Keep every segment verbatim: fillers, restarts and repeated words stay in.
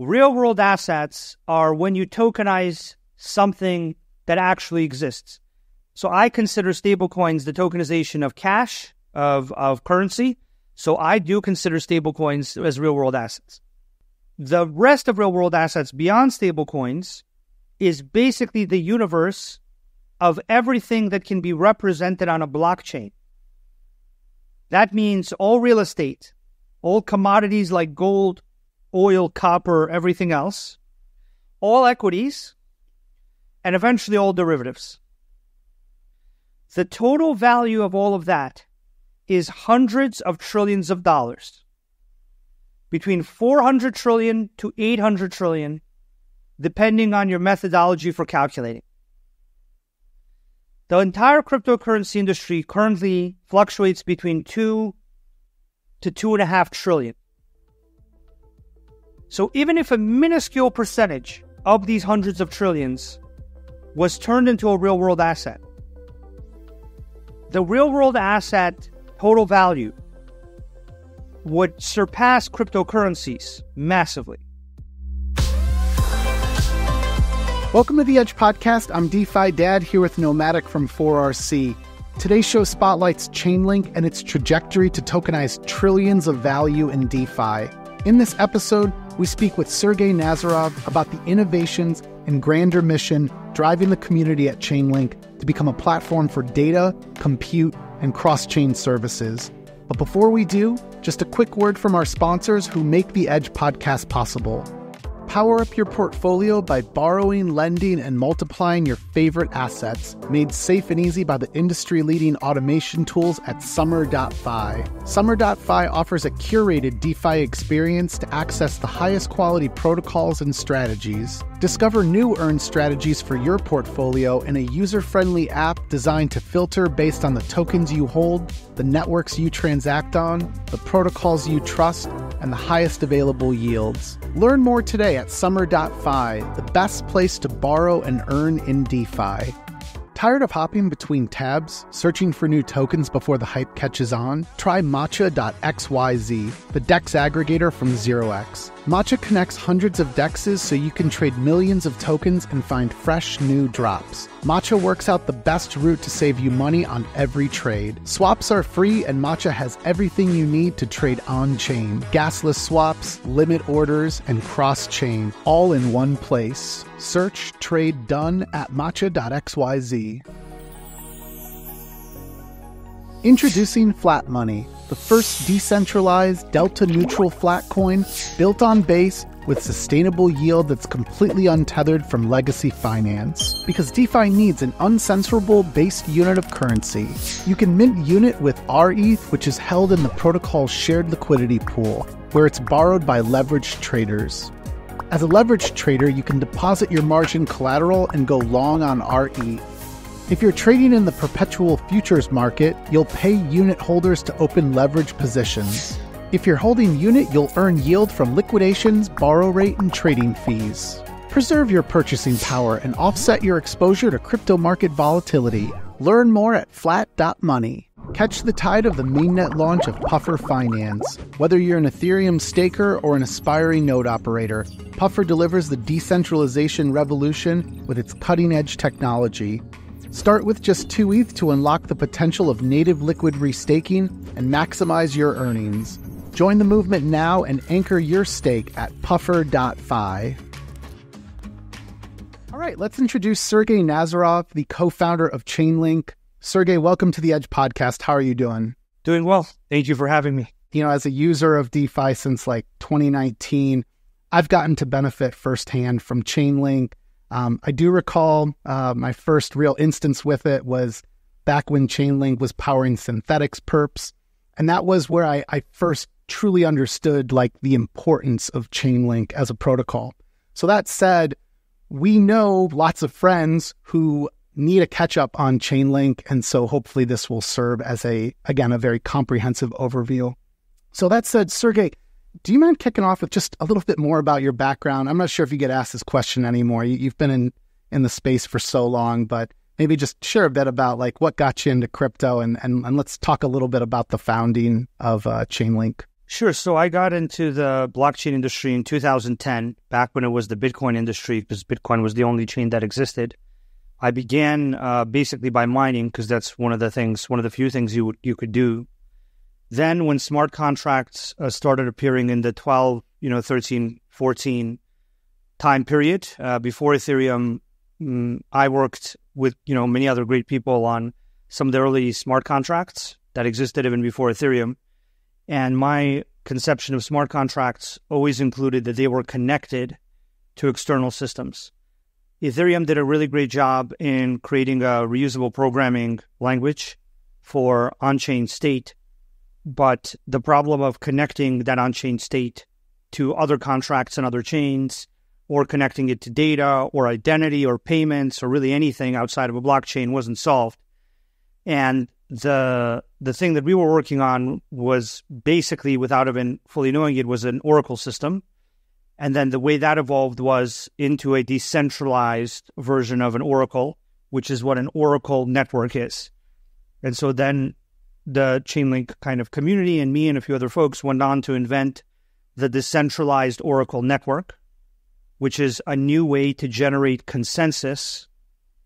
Real-world assets are when you tokenize something that actually exists. So I consider stablecoins the tokenization of cash, of, of currency. So I do consider stablecoins as real-world assets. The rest of real-world assets beyond stablecoins is basically the universe of everything that can be represented on a blockchain. That means all real estate, all commodities like gold, oil, copper, everything else, all equities, and eventually all derivatives. The total value of all of that is hundreds of trillions of dollars. Between four hundred trillion to eight hundred trillion, depending on your methodology for calculating. The entire cryptocurrency industry currently fluctuates between two to two and a half trillion. So even if a minuscule percentage of these hundreds of trillions was turned into a real-world asset, the real-world asset total value would surpass cryptocurrencies massively. Welcome to The Edge Podcast. I'm DeFi Dad here with Nomatic from four R C. Today's show spotlights Chainlink and its trajectory to tokenize trillions of value in DeFi. In this episode, we speak with Sergey Nazarov about the innovations and grander mission driving the community at Chainlink to become a platform for data, compute, and cross-chain services. But before we do, just a quick word from our sponsors who make the Edge Podcast possible. Power up your portfolio by borrowing, lending, and multiplying your favorite assets, made safe and easy by the industry-leading automation tools at Summer dot f i. Summer dot f i offers a curated DeFi experience to access the highest quality protocols and strategies. Discover new earn strategies for your portfolio in a user-friendly app designed to filter based on the tokens you hold, the networks you transact on, the protocols you trust, and the highest available yields. Learn more today at Summer dot f i, the best place to borrow and earn in DeFi. Tired of hopping between tabs, searching for new tokens before the hype catches on? Try Matcha dot x y z, the DEX aggregator from zero x. Matcha connects hundreds of DEXs so you can trade millions of tokens and find fresh new drops. Matcha works out the best route to save you money on every trade. Swaps are free and Matcha has everything you need to trade on-chain. Gasless swaps, limit orders, and cross-chain, all in one place. Search trade done at matcha dot x y z. Introducing Flat Money, the first decentralized, delta-neutral flatcoin built on Base with sustainable yield that's completely untethered from legacy finance. Because DeFi needs an uncensorable based unit of currency. You can mint unit with R E T H, which is held in the protocol's shared liquidity pool, where it's borrowed by leveraged traders. As a leveraged trader, you can deposit your margin collateral and go long on R E T H. If you're trading in the perpetual futures market, you'll pay unit holders to open leverage positions. If you're holding unit, you'll earn yield from liquidations, borrow rate, and trading fees. Preserve your purchasing power and offset your exposure to crypto market volatility. Learn more at flat dot money. Catch the tide of the mainnet launch of Puffer Finance. Whether you're an Ethereum staker or an aspiring node operator, Puffer delivers the decentralization revolution with its cutting-edge technology. Start with just two E T H to unlock the potential of native liquid restaking and maximize your earnings. Join the movement now and anchor your stake at puffer dot f i. All right, let's introduce Sergey Nazarov, the co-founder of Chainlink. Sergey, welcome to the Edge Podcast. How are you doing? Doing well. Thank you for having me. You know, as a user of DeFi since like twenty nineteen, I've gotten to benefit firsthand from Chainlink. Um, I do recall uh, my first real instance with it was back when Chainlink was powering Synthetix perps. And that was where I, I first truly understood like the importance of Chainlink as a protocol. So that said, we know lots of friends who need a catch up on Chainlink. And so hopefully this will serve as a, again, a very comprehensive overview. So that said, Sergey, do you mind kicking off with just a little bit more about your background? I'm not sure if you get asked this question anymore. You've been in, in the space for so long, but maybe just share a bit about like what got you into crypto and, and, and let's talk a little bit about the founding of uh, Chainlink. Sure. So I got into the blockchain industry in two thousand ten, back when it was the Bitcoin industry, because Bitcoin was the only chain that existed. I began uh, basically by mining, because that's one of the things, one of the few things you you could do. Then when smart contracts uh, started appearing in the twelve, you know, thirteen, fourteen time period, uh, before Ethereum, mm, I worked with, you know, many other great people on some of the early smart contracts that existed even before Ethereum. And my conception of smart contracts always included that they were connected to external systems. Ethereum did a really great job in creating a reusable programming language for on-chain state, but the problem of connecting that on-chain state to other contracts and other chains, or connecting it to data or identity or payments or really anything outside of a blockchain, wasn't solved. And the the thing that we were working on was basically, without even fully knowing it, was an Oracle system. And then the way that evolved was into a decentralized version of an Oracle, which is what an Oracle network is. And so then the Chainlink kind of community and me and a few other folks went on to invent the decentralized Oracle network, which is a new way to generate consensus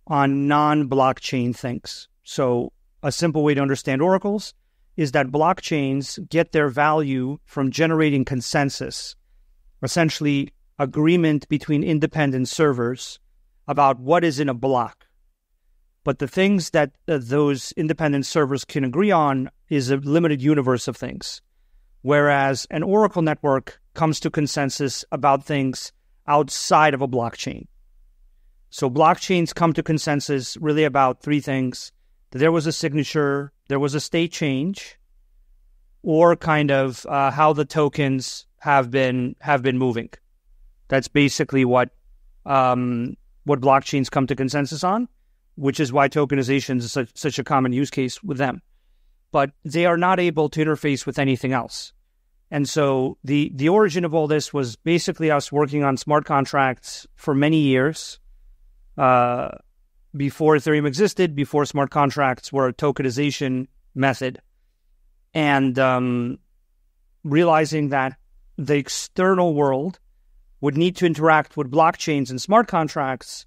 on non-blockchain things. So a simple way to understand oracles is that blockchains get their value from generating consensus, essentially agreement between independent servers about what is in a block. But the things that uh, those independent servers can agree on is a limited universe of things, whereas an Oracle network comes to consensus about things outside of a blockchain. So blockchains come to consensus really about three things. There was a signature, there was a state change, or kind of uh, how the tokens have been have been moving. That's basically what um, what blockchains come to consensus on, which is why tokenization is such, such a common use case with them. But they are not able to interface with anything else. And so the the origin of all this was basically us working on smart contracts for many years, uh, before Ethereum existed, before smart contracts were a tokenization method, and um, realizing that the external world would need to interact with blockchains and smart contracts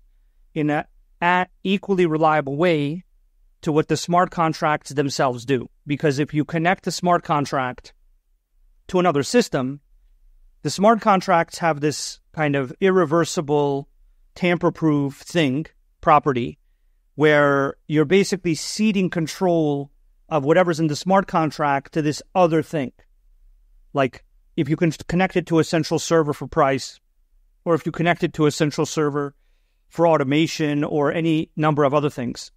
in a, a equally reliable way to what the smart contracts themselves do. Because if you connect a smart contract to another system, the smart contracts have this kind of irreversible, tamper-proof thing property where you're basically ceding control of whatever's in the smart contract to this other thing. Like if you can connect it to a central server for price, or if you connect it to a central server for automation or any number of other things.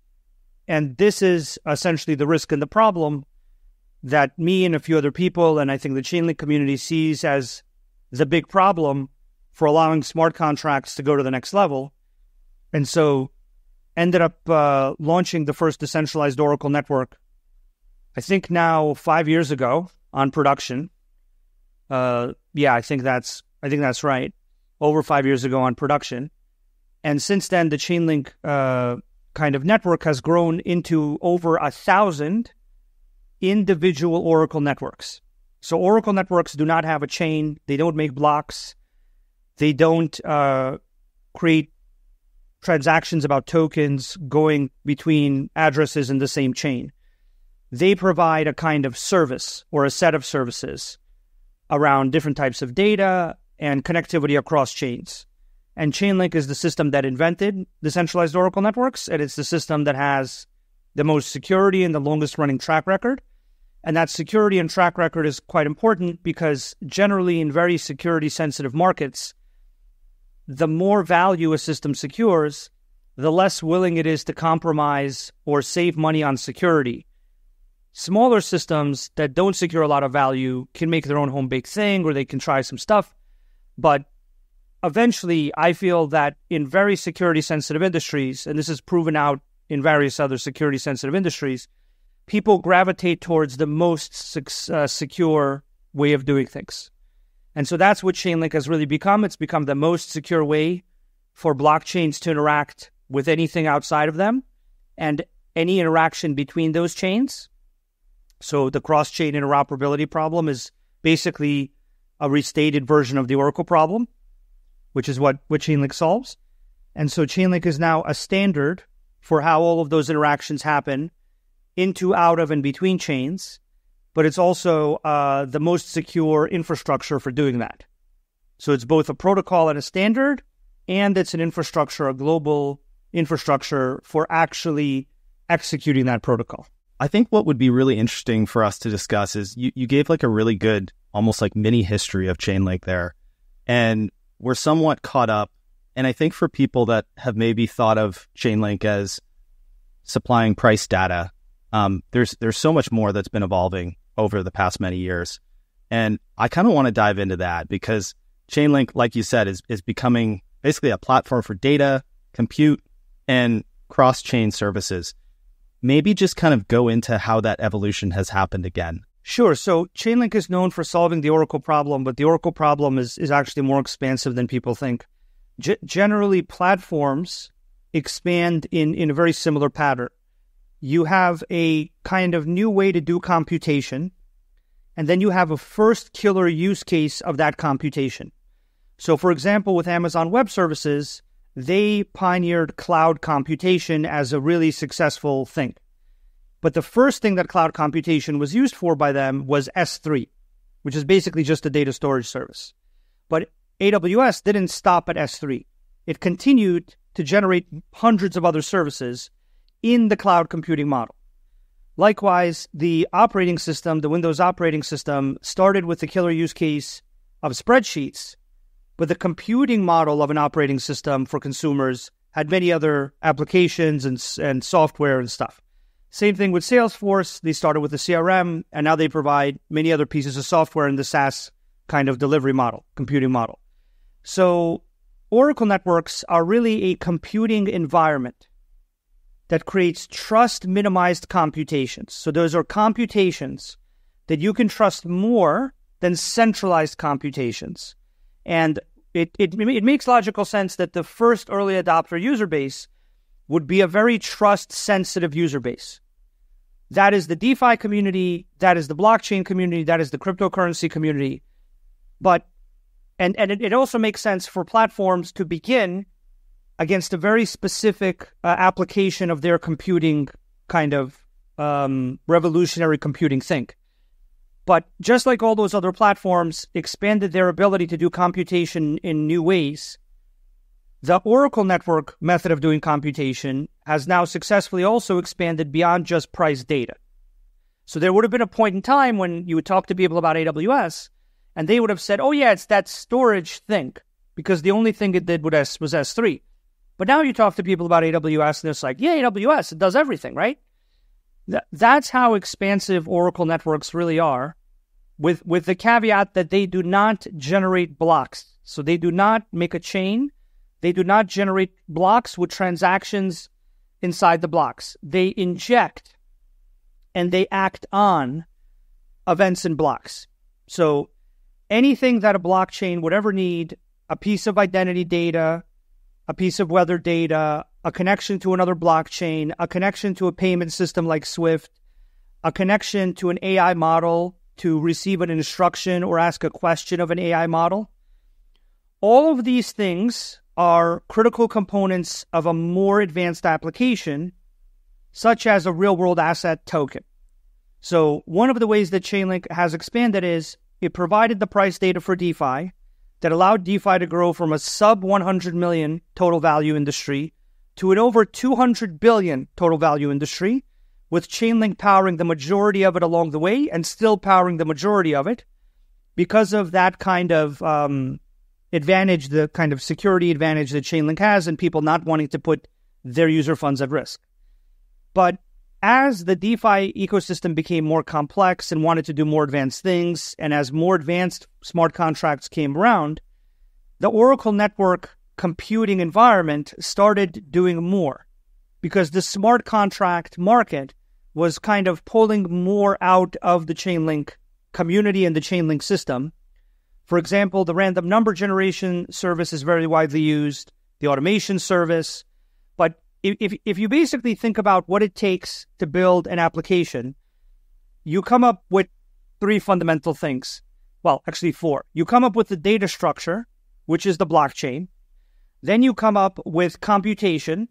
And this is essentially the risk and the problem that me and a few other people, and I think the Chainlink community, sees as the big problem for allowing smart contracts to go to the next level. And so ended up uh, launching the first decentralized Oracle network, I think now five years ago, on production. Uh, yeah, I think that's I think that's right. Over five years ago on production. And since then, the Chainlink uh, kind of network has grown into over a thousand individual Oracle networks. So Oracle networks do not have a chain. They don't make blocks. They don't uh, create transactions about tokens going between addresses in the same chain. They provide a kind of service or a set of services around different types of data and connectivity across chains. And Chainlink is the system that invented decentralized Oracle networks, and it's the system that has the most security and the longest running track record. And that security and track record is quite important because generally in very security sensitive markets, the more value a system secures, the less willing it is to compromise or save money on security. Smaller systems that don't secure a lot of value can make their own home-baked thing, or they can try some stuff. But eventually, I feel that in very security-sensitive industries, and this is proven out in various other security-sensitive industries, people gravitate towards the most se- uh, secure way of doing things. And so that's what Chainlink has really become. It's become the most secure way for blockchains to interact with anything outside of them and any interaction between those chains. So the cross-chain interoperability problem is basically a restated version of the Oracle problem, which is what, what Chainlink solves. And so Chainlink is now a standard for how all of those interactions happen into, out of, and between chains. But it's also uh, the most secure infrastructure for doing that. So it's both a protocol and a standard, and it's an infrastructure, a global infrastructure for actually executing that protocol. I think what would be really interesting for us to discuss is you, you gave like a really good, almost like mini history of Chainlink there. And we're somewhat caught up. And I think for people that have maybe thought of Chainlink as supplying price data, um, there's there's so much more that's been evolving over the past many years. And I kind of want to dive into that because Chainlink, like you said, is is becoming basically a platform for data, compute, and cross-chain services. Maybe just kind of go into how that evolution has happened again. Sure. So Chainlink is known for solving the Oracle problem, but the Oracle problem is, is actually more expansive than people think. G- generally, platforms expand in, in a very similar pattern. You have a kind of new way to do computation, and then you have a first killer use case of that computation. So, for example, with Amazon Web Services, they pioneered cloud computation as a really successful thing. But the first thing that cloud computation was used for by them was S three, which is basically just a data storage service. But A W S didn't stop at S three. It continued to generate hundreds of other services in the cloud computing model. Likewise, the operating system, the Windows operating system, started with the killer use case of spreadsheets, but the computing model of an operating system for consumers had many other applications and, and software and stuff. Same thing with Salesforce. They started with the C R M, and now they provide many other pieces of software in the SaaS kind of delivery model, computing model. So Oracle networks are really a computing environment that creates trust-minimized computations. So those are computations that you can trust more than centralized computations. And it, it, it makes logical sense that the first early adopter user base would be a very trust-sensitive user base. That is the DeFi community, that is the blockchain community, that is the cryptocurrency community. But and, and it, it also makes sense for platforms to begin against a very specific uh, application of their computing kind of um, revolutionary computing thing. But just like all those other platforms expanded their ability to do computation in new ways, the Oracle network method of doing computation has now successfully also expanded beyond just price data. So there would have been a point in time when you would talk to people about A W S, and they would have said, oh yeah, it's that storage thing, because the only thing it did was S three. But now you talk to people about A W S, and it's like, yeah, A W S, it does everything, right? Th- that's how expansive Oracle networks really are, with, with the caveat that they do not generate blocks. So they do not make a chain. They do not generate blocks with transactions inside the blocks. They inject and they act on events and blocks. So anything that a blockchain would ever need, a piece of identity data, a piece of weather data, a connection to another blockchain, a connection to a payment system like Swift, a connection to an A I model to receive an instruction or ask a question of an A I model. All of these things are critical components of a more advanced application, such as a real-world asset token. So one of the ways that Chainlink has expanded is it provided the price data for DeFi, that allowed DeFi to grow from a sub one hundred million total value industry to an over two hundred billion total value industry, with Chainlink powering the majority of it along the way and still powering the majority of it because of that kind of um, advantage, the kind of security advantage that Chainlink has and people not wanting to put their user funds at risk. But as the DeFi ecosystem became more complex and wanted to do more advanced things, and as more advanced smart contracts came around, the Oracle network computing environment started doing more because the smart contract market was kind of pulling more out of the Chainlink community and the Chainlink system. For example, the random number generation service is very widely used, the automation service, but If if you basically think about what it takes to build an application, you come up with three fundamental things. well, actually four. You come up with the data structure, which is the blockchain. Then you come up with computation,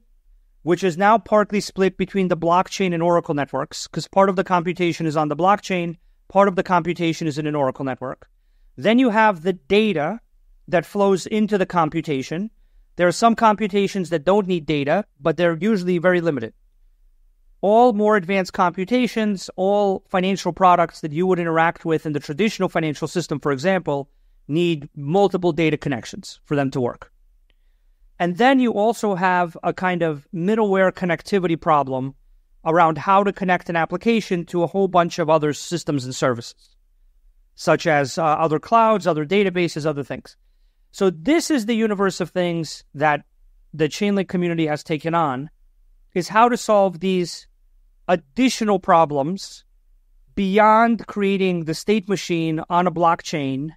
which is now partly split between the blockchain and Oracle networks, because part of the computation is on the blockchain, part of the computation is in an Oracle network. Then you have the data that flows into the computation. There are some computations that don't need data, but they're usually very limited. All more advanced computations, all financial products that you would interact with in the traditional financial system, for example, need multiple data connections for them to work. And then you also have a kind of middleware connectivity problem around how to connect an application to a whole bunch of other systems and services, such as uh, other clouds, other databases, other things. So this is the universe of things that the Chainlink community has taken on, is how to solve these additional problems beyond creating the state machine on a blockchain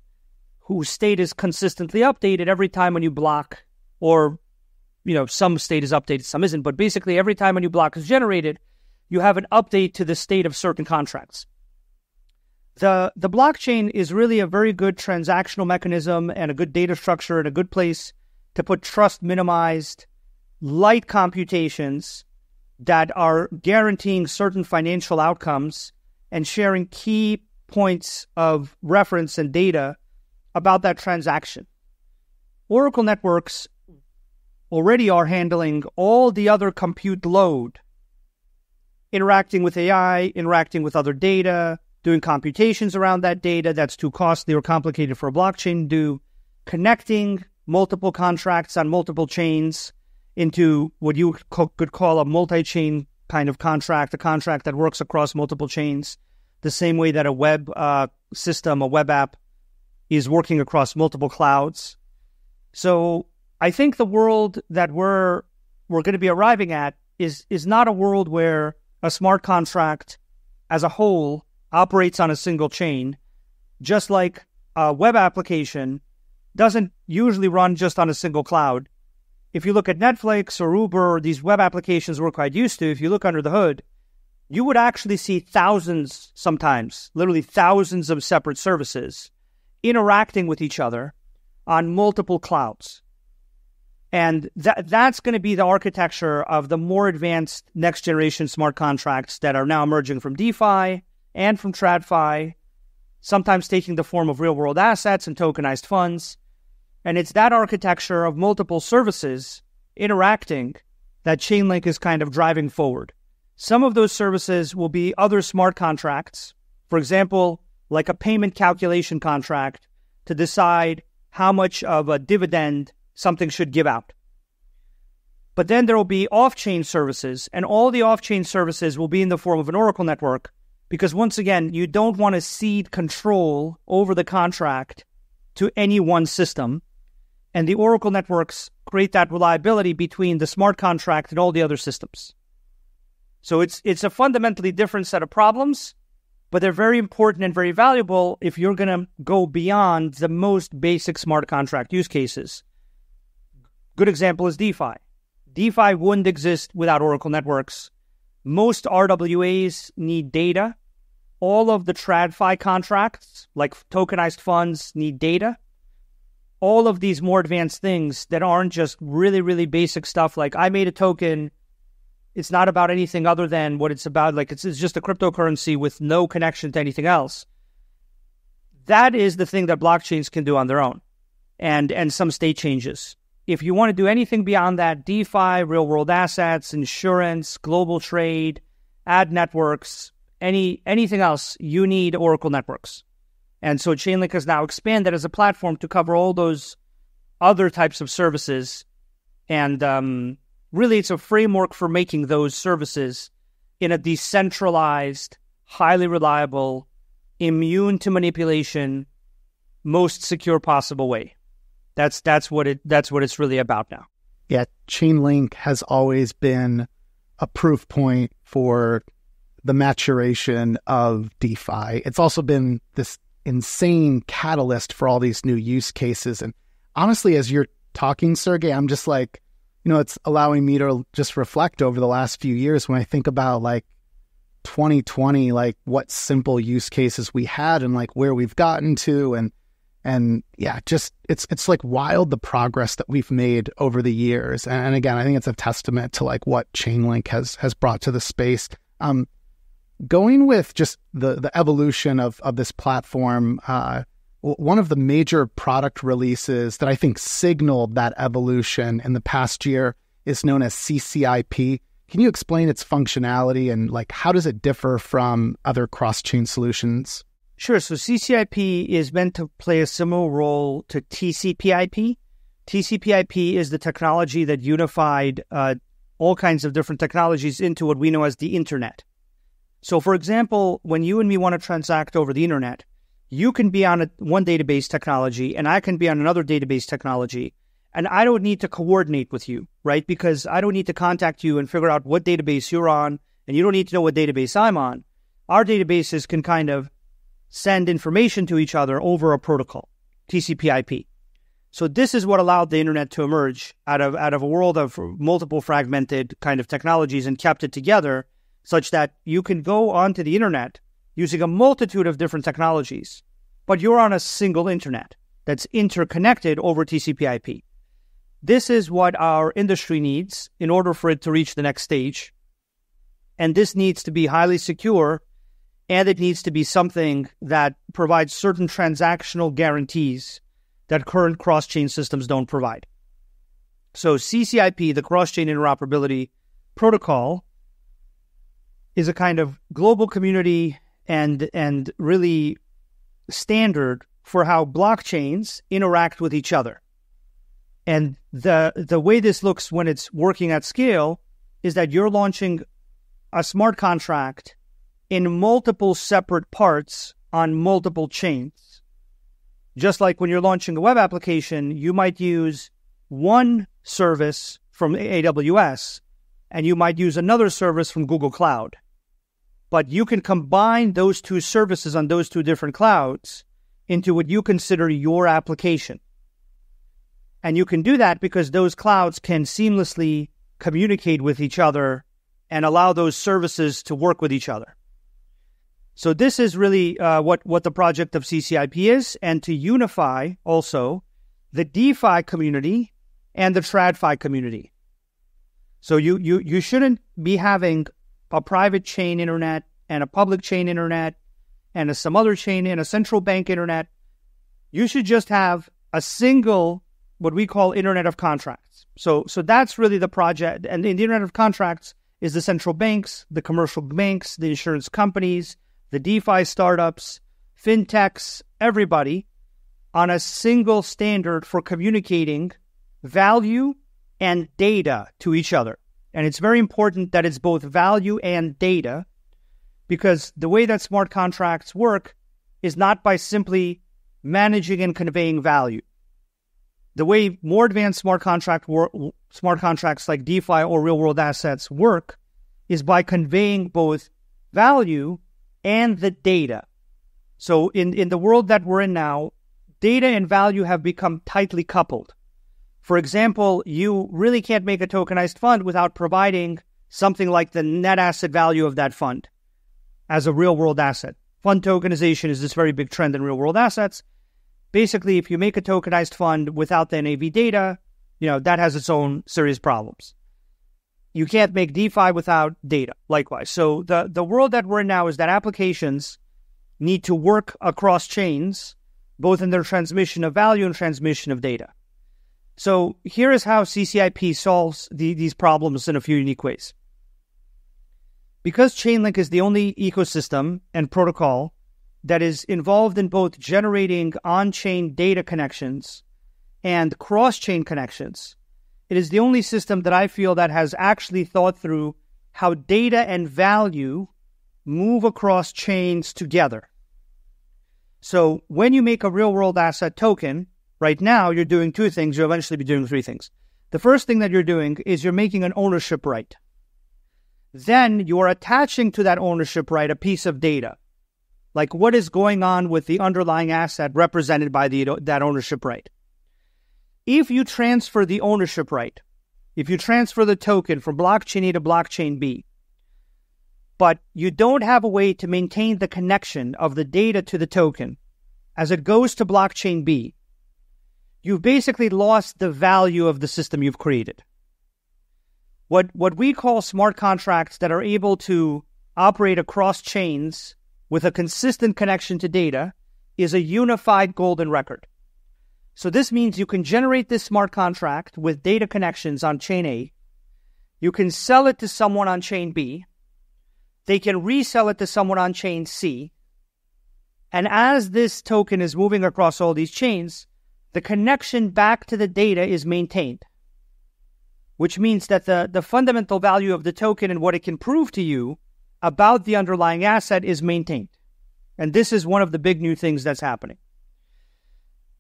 whose state is consistently updated every time when you block. Or, you know, some state is updated, some isn't. But basically, every time a new block is generated, you have an update to the state of certain contracts. The, the blockchain is really a very good transactional mechanism and a good data structure and a good place to put trust-minimized, light computations that are guaranteeing certain financial outcomes and sharing key points of reference and data about that transaction. Oracle networks already are handling all the other compute load, interacting with A I, interacting with other data, doing computations around that data that's too costly or complicated for a blockchain to do, connecting multiple contracts on multiple chains into what you could call a multi-chain kind of contract, a contract that works across multiple chains, the same way that a web uh, system, a web app is working across multiple clouds. So I think the world that we're we're going to be arriving at is is not a world where a smart contract as a whole operates on a single chain, just like a web application doesn't usually run just on a single cloud. If you look at Netflix or Uber, or these web applications we're quite used to, if you look under the hood, you would actually see thousands sometimes, literally thousands of separate services interacting with each other on multiple clouds. And that that's going to be the architecture of the more advanced next generation smart contracts that are now emerging from DeFi and from TradFi, sometimes taking the form of real world assets and tokenized funds. And it's that architecture of multiple services interacting that Chainlink is kind of driving forward. Some of those services will be other smart contracts, for example, like a payment calculation contract to decide how much of a dividend something should give out. But then there will be off-chain services, and all the off-chain services will be in the form of an Oracle network, because once again, you don't want to cede control over the contract to any one system, and the Oracle networks create that reliability between the smart contract and all the other systems. So it's it's a fundamentally different set of problems, but they're very important and very valuable if you're going to go beyond the most basic smart contract use cases. Good example is DeFi. DeFi wouldn't exist without Oracle networks. Most R W As need data. All of the TradFi contracts, like tokenized funds, need data. All of these more advanced things that aren't just really, really basic stuff like I made a token. It's not about anything other than what it's about. Like it's, it's just a cryptocurrency with no connection to anything else. That is the thing that blockchains can do on their own, and and some state changes. If you want to do anything beyond that, DeFi, real-world assets, insurance, global trade, ad networks, any anything else, you need Oracle networks. And so Chainlink has now expanded as a platform to cover all those other types of services. And um, really, it's a framework for making those services in a decentralized, highly reliable, immune to manipulation, most secure possible way. That's that's what it that's what it's really about now. Yeah, Chainlink has always been a proof point for the maturation of DeFi. It's also been this insane catalyst for all these new use cases. And honestly, as you're talking, Sergey, I'm just like, you know, it's allowing me to just reflect over the last few years when I think about like twenty twenty, like what simple use cases we had and like where we've gotten to. And, and yeah, just it's, it's like wild, the progress that we've made over the years. And, and again, I think it's a testament to like what Chainlink has, has brought to the space. Um, going with just the, the evolution of, of this platform, uh, one of the major product releases that I think signaled that evolution in the past year is known as C C I P. Can you explain its functionality and like how does it differ from other cross-chain solutions? Sure. So C C I P is meant to play a similar role to T C P I P. T C P I P is the technology that unified uh, all kinds of different technologies into what we know as the internet. So, for example, when you and me want to transact over the internet, you can be on a, one database technology and I can be on another database technology, and I don't need to coordinate with you, right? Because I don't need to contact you and figure out what database you're on, and you don't need to know what database I'm on. Our databases can kind of send information to each other over a protocol, T C P I P. So this is what allowed the internet to emerge out of, out of a world of multiple fragmented kind of technologies and kept it together such that you can go onto the internet using a multitude of different technologies, but you're on a single internet that's interconnected over T C P I P. This is what our industry needs in order for it to reach the next stage. And this needs to be highly secure, and it needs to be something that provides certain transactional guarantees that current cross-chain systems don't provide. So C C I P, the cross-chain interoperability protocol, is a kind of global community and and really standard for how blockchains interact with each other. And the the way this looks when it's working at scale is that you're launching a smart contract in multiple separate parts on multiple chains. Just like when you're launching a web application, you might use one service from A W S and you might use another service from Google Cloud. But you can combine those two services on those two different clouds into what you consider your application. And you can do that because those clouds can seamlessly communicate with each other and allow those services to work with each other. So this is really uh, what, what the project of C C I P is, and to unify also the DeFi community and the TradFi community. So you you you shouldn't be having a private chain internet and a public chain internet and a, some other chain and a central bank internet. You should just have a single, what we call internet of contracts. So, so that's really the project. And the internet of contracts is the central banks, the commercial banks, the insurance companies, the DeFi startups, fintechs, everybody on a single standard for communicating value and data to each other. And it's very important that it's both value and data, because the way that smart contracts work is not by simply managing and conveying value. The way more advanced smart contract work, smart contracts like DeFi or real-world assets work is by conveying both value and the data. So in, in the world that we're in now, data and value have become tightly coupled. For example, you really can't make a tokenized fund without providing something like the net asset value of that fund as a real-world asset. Fund tokenization is this very big trend in real-world assets. Basically, if you make a tokenized fund without the N A V data, you know, that has its own serious problems. You can't make DeFi without data, likewise. So the, the world that we're in now is that applications need to work across chains, both in their transmission of value and transmission of data. So here is how C C I P solves the, these problems in a few unique ways. Because Chainlink is the only ecosystem and protocol that is involved in both generating on-chain data connections and cross-chain connections, it is the only system that I feel that has actually thought through how data and value move across chains together. So when you make a real-world asset token, right now, you're doing two things. You'll eventually be doing three things. The first thing that you're doing is you're making an ownership right. Then you are attaching to that ownership right a piece of data, like what is going on with the underlying asset represented by the, that ownership right. If you transfer the ownership right, if you transfer the token from blockchain A to blockchain B, but you don't have a way to maintain the connection of the data to the token as it goes to blockchain B, you've basically lost the value of the system you've created. What, what we call smart contracts that are able to operate across chains with a consistent connection to data is a unified golden record. So this means you can generate this smart contract with data connections on chain A. You can sell it to someone on chain B. They can resell it to someone on chain C. And as this token is moving across all these chains, the connection back to the data is maintained, which means that the, the fundamental value of the token and what it can prove to you about the underlying asset is maintained. And this is one of the big new things that's happening.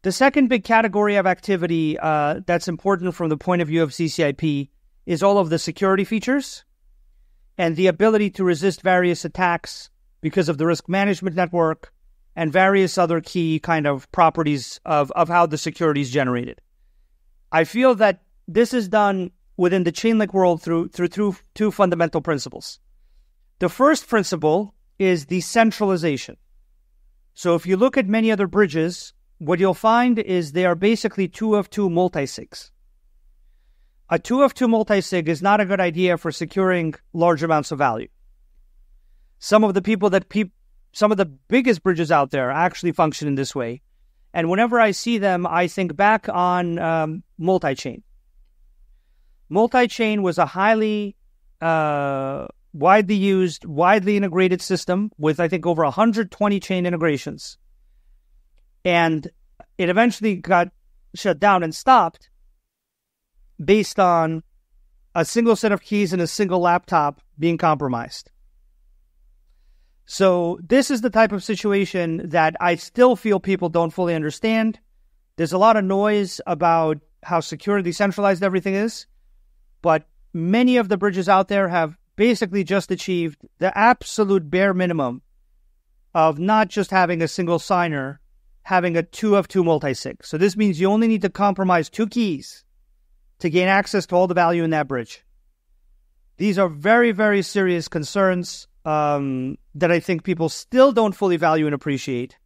The second big category of activity uh, that's important from the point of view of C C I P is all of the security features and the ability to resist various attacks because of the risk management network and various other key kind of properties of, of how the security is generated. I feel that this is done within the Chainlink world through, through two, two fundamental principles. The first principle is decentralization. So if you look at many other bridges, what you'll find is they are basically two of two multi-sigs. A two of two multi-sig is not a good idea for securing large amounts of value. Some of the people that pe- some of the biggest bridges out there actually function in this way. And whenever I see them, I think back on um, multi-chain. Multi-chain was a highly uh, widely used, widely integrated system with, I think, over one hundred twenty chain integrations. And it eventually got shut down and stopped based on a single set of keys and a single laptop being compromised. So this is the type of situation that I still feel people don't fully understand. There's a lot of noise about how secure and decentralized everything is, but many of the bridges out there have basically just achieved the absolute bare minimum of not just having a single signer, having a two of two multi-sig. So this means you only need to compromise two keys to gain access to all the value in that bridge. These are very, very serious concerns um, that I think people still don't fully value and appreciate.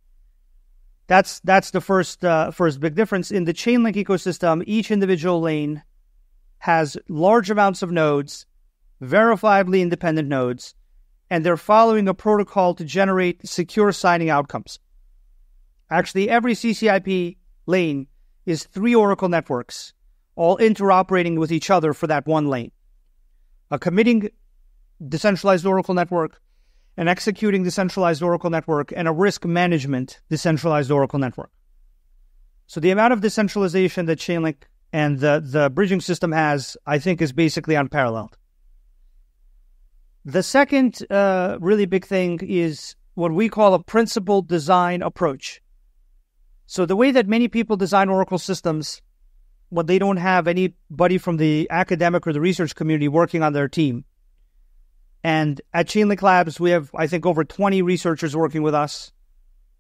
That's that's the first uh, first big difference. In the Chainlink ecosystem, each individual lane has large amounts of nodes, verifiably independent nodes, and they're following a protocol to generate secure signing outcomes. Actually, every C C I P lane is three Oracle networks, all interoperating with each other for that one lane. A committing decentralized Oracle network, an executing decentralized Oracle network, and a risk management decentralized Oracle network. So the amount of decentralization that Chainlink and the, the bridging system has, I think, is basically unparalleled. The second uh, really big thing is what we call a principle design approach. So the way that many people design Oracle systems, when they don't have anybody from the academic or the research community working on their team. And at Chainlink Labs, we have, I think, over twenty researchers working with us.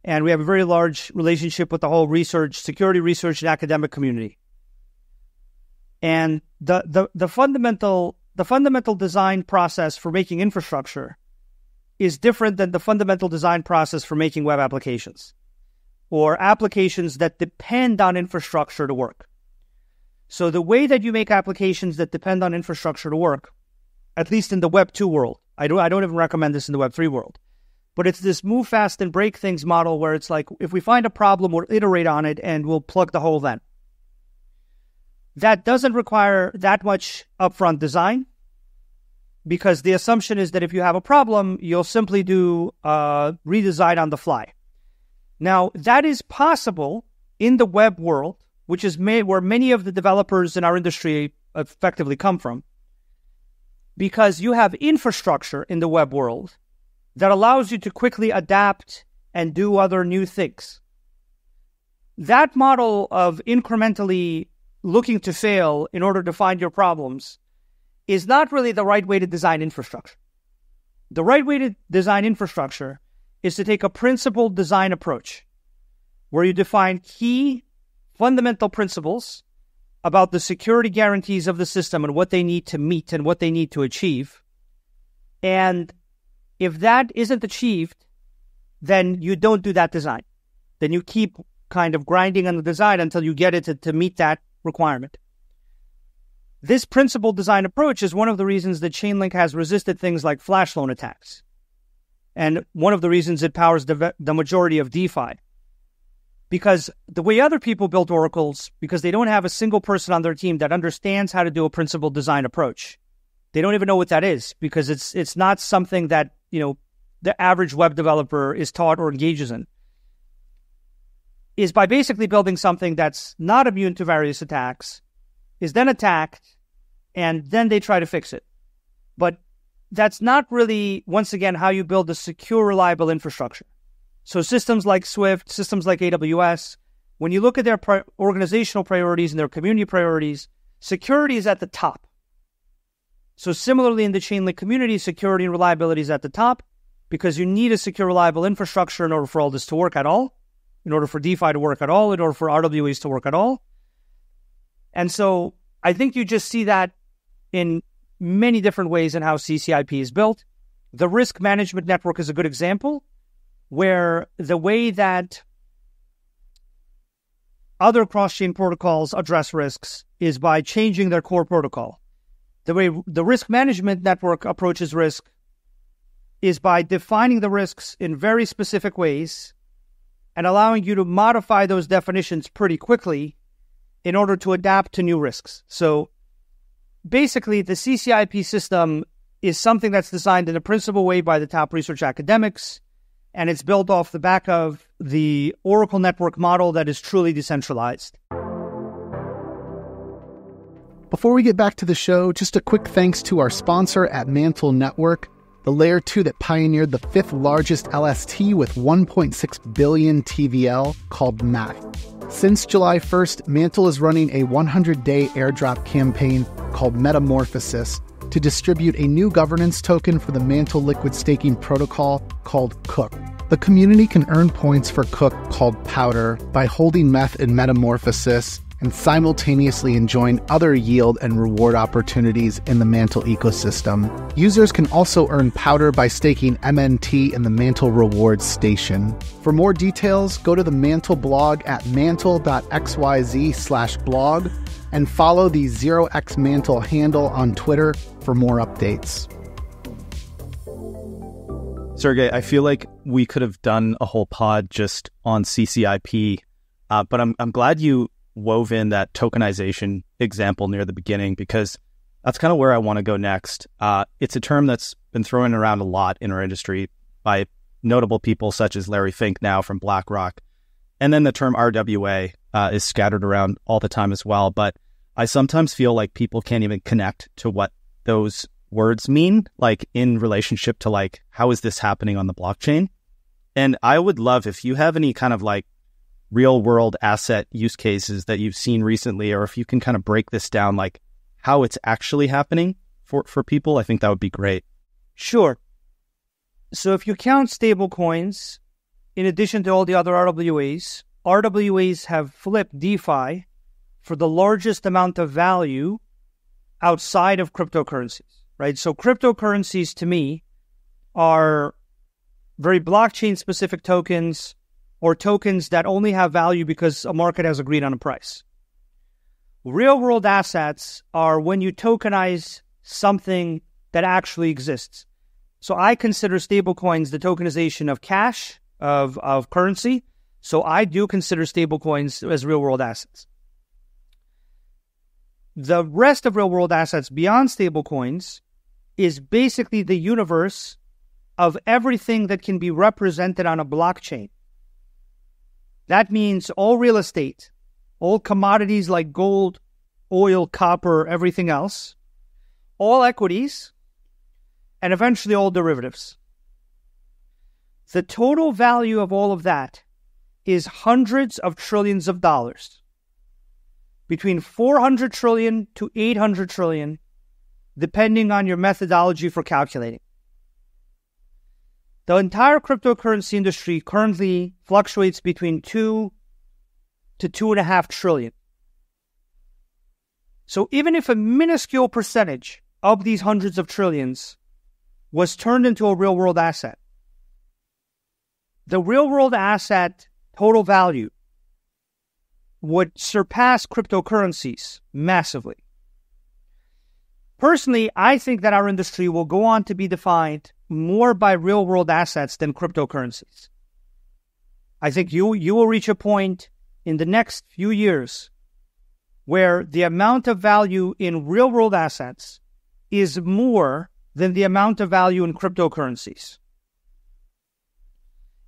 And we have a very large relationship with the whole research, security research and academic community. And the the, the fundamental the fundamental design process for making infrastructure is different than the fundamental design process for making web applications or applications that depend on infrastructure to work. So the way that you make applications that depend on infrastructure to work, at least in the Web two world, I don't, I don't even recommend this in the Web three world, but it's this move fast and break things model where it's like, if we find a problem, we'll iterate on it and we'll plug the hole then. That doesn't require that much upfront design, because the assumption is that if you have a problem, you'll simply do uh, redesign on the fly. Now, that is possible in the web world, which is made where many of the developers in our industry effectively come from, because you have infrastructure in the web world that allows you to quickly adapt and do other new things. That model of incrementally looking to fail in order to find your problems is not really the right way to design infrastructure. The right way to design infrastructure is to take a principled design approach where you define key fundamental principles about the security guarantees of the system and what they need to meet and what they need to achieve. And If that isn't achieved, then you don't do that design. Then you keep kind of grinding on the design until you get it to, to meet that requirement. This principle design approach is one of the reasons that Chainlink has resisted things like flash loan attacks, and one of the reasons it powers the, the majority of DeFi. Because the way other people built oracles, because they don't have a single person on their team that understands how to do a principle design approach. They don't even know what that is, because it's it's not something that, you know, the average web developer is taught or engages in. Is by basically building something that's not immune to various attacks, is then attacked, and then they try to fix it. But that's not really, once again, how you build a secure, reliable infrastructure. So systems like Swift, systems like A W S, when you look at their pri- organizational priorities and their community priorities, security is at the top. So similarly, in the Chainlink community, security and reliability is at the top, because you need a secure, reliable infrastructure in order for all this to work at all, in order for DeFi to work at all, in order for R W As to work at all. And so I think you just see that in many different ways in how C C I P is built. The risk management network is a good example, where the way that other cross-chain protocols address risks is by changing their core protocol. The way the risk management network approaches risk is by defining the risks in very specific ways and allowing you to modify those definitions pretty quickly in order to adapt to new risks. So basically, the C C I P system is something that's designed in a principal way by the top research academics, and it's built off the back of the Oracle network model that is truly decentralized. Before we get back to the show, just a quick thanks to our sponsor at Mantle Network, the layer two that pioneered the fifth largest L S T with one point six billion T V L, called M A C. Since July first, Mantle is running a one hundred day airdrop campaign called Metamorphosis to distribute a new governance token for the Mantle liquid staking protocol called Cook. The community can earn points for Cook, called Powder, by holding meth in Metamorphosis and simultaneously enjoying other yield and reward opportunities in the Mantle ecosystem. Users can also earn Powder by staking M N T in the Mantle Rewards Station. For more details, go to the Mantle blog at mantle dot x y z slash blog and follow the zero x Mantle handle on Twitter for more updates. Sergey, I feel like we could have done a whole pod just on C C I P, uh, but I'm I'm glad you wove in that tokenization example near the beginning, because that's kind of where I want to go next. Uh, it's a term that's been thrown around a lot in our industry by notable people such as Larry Fink now from BlackRock. And then the term R W A uh, is scattered around all the time as well. But I sometimes feel like people can't even connect to what those words mean, like in relationship to like, how is this happening on the blockchain? And I would love if you have any kind of like real world asset use cases that you've seen recently, or if you can kind of break this down, like how it's actually happening for, for people, I think that would be great. Sure. So if you count stable coins, in addition to all the other R W As, R W As have flipped DeFi for the largest amount of value outside of cryptocurrencies, right? So cryptocurrencies to me are very blockchain specific tokens, or tokens that only have value because a market has agreed on a price. Real-world assets are when you tokenize something that actually exists. So I consider stablecoins the tokenization of cash, of, of currency. So I do consider stablecoins as real-world assets. The rest of real-world assets beyond stablecoins is basically the universe of everything that can be represented on a blockchain. That means all real estate, all commodities like gold, oil, copper, everything else, all equities, and eventually all derivatives. The total value of all of that is hundreds of trillions of dollars. Between four hundred trillion to eight hundred trillion, depending on your methodology for calculating. The entire cryptocurrency industry currently fluctuates between two to two and a half trillion. So even if a minuscule percentage of these hundreds of trillions was turned into a real-world asset. The real-world asset total value would surpass cryptocurrencies massively. Personally, I think that our industry will go on to be defined more by real-world assets than cryptocurrencies. I think you you will reach a point in the next few years where the amount of value in real-world assets is more than the amount of value in cryptocurrencies.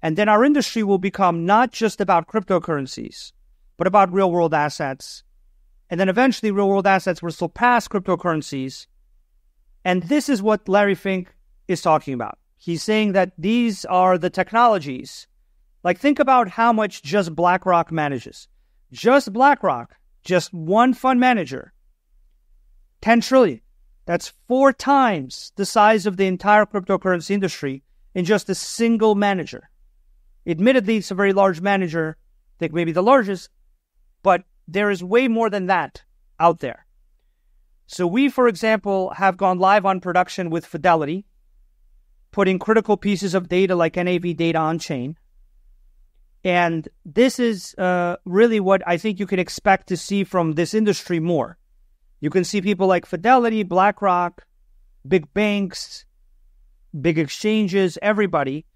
And then our industry will become not just about cryptocurrencies, but about real-world assets. And then eventually real-world assets will surpass cryptocurrencies. And this is what Larry Fink is talking about. He's saying that these are the technologies. Like, think about how much just BlackRock manages. Just BlackRock, just one fund manager, ten trillion dollars. That's four times the size of the entire cryptocurrency industry in just a single manager. Admittedly, it's a very large manager. I think maybe the largest, but there is way more than that out there. So we, for example, have gone live on production with Fidelity, putting critical pieces of data like N A V data on chain. And this is uh, really what I think you can expect to see from this industry more. You can see people like Fidelity, BlackRock, big banks, big exchanges, everybody,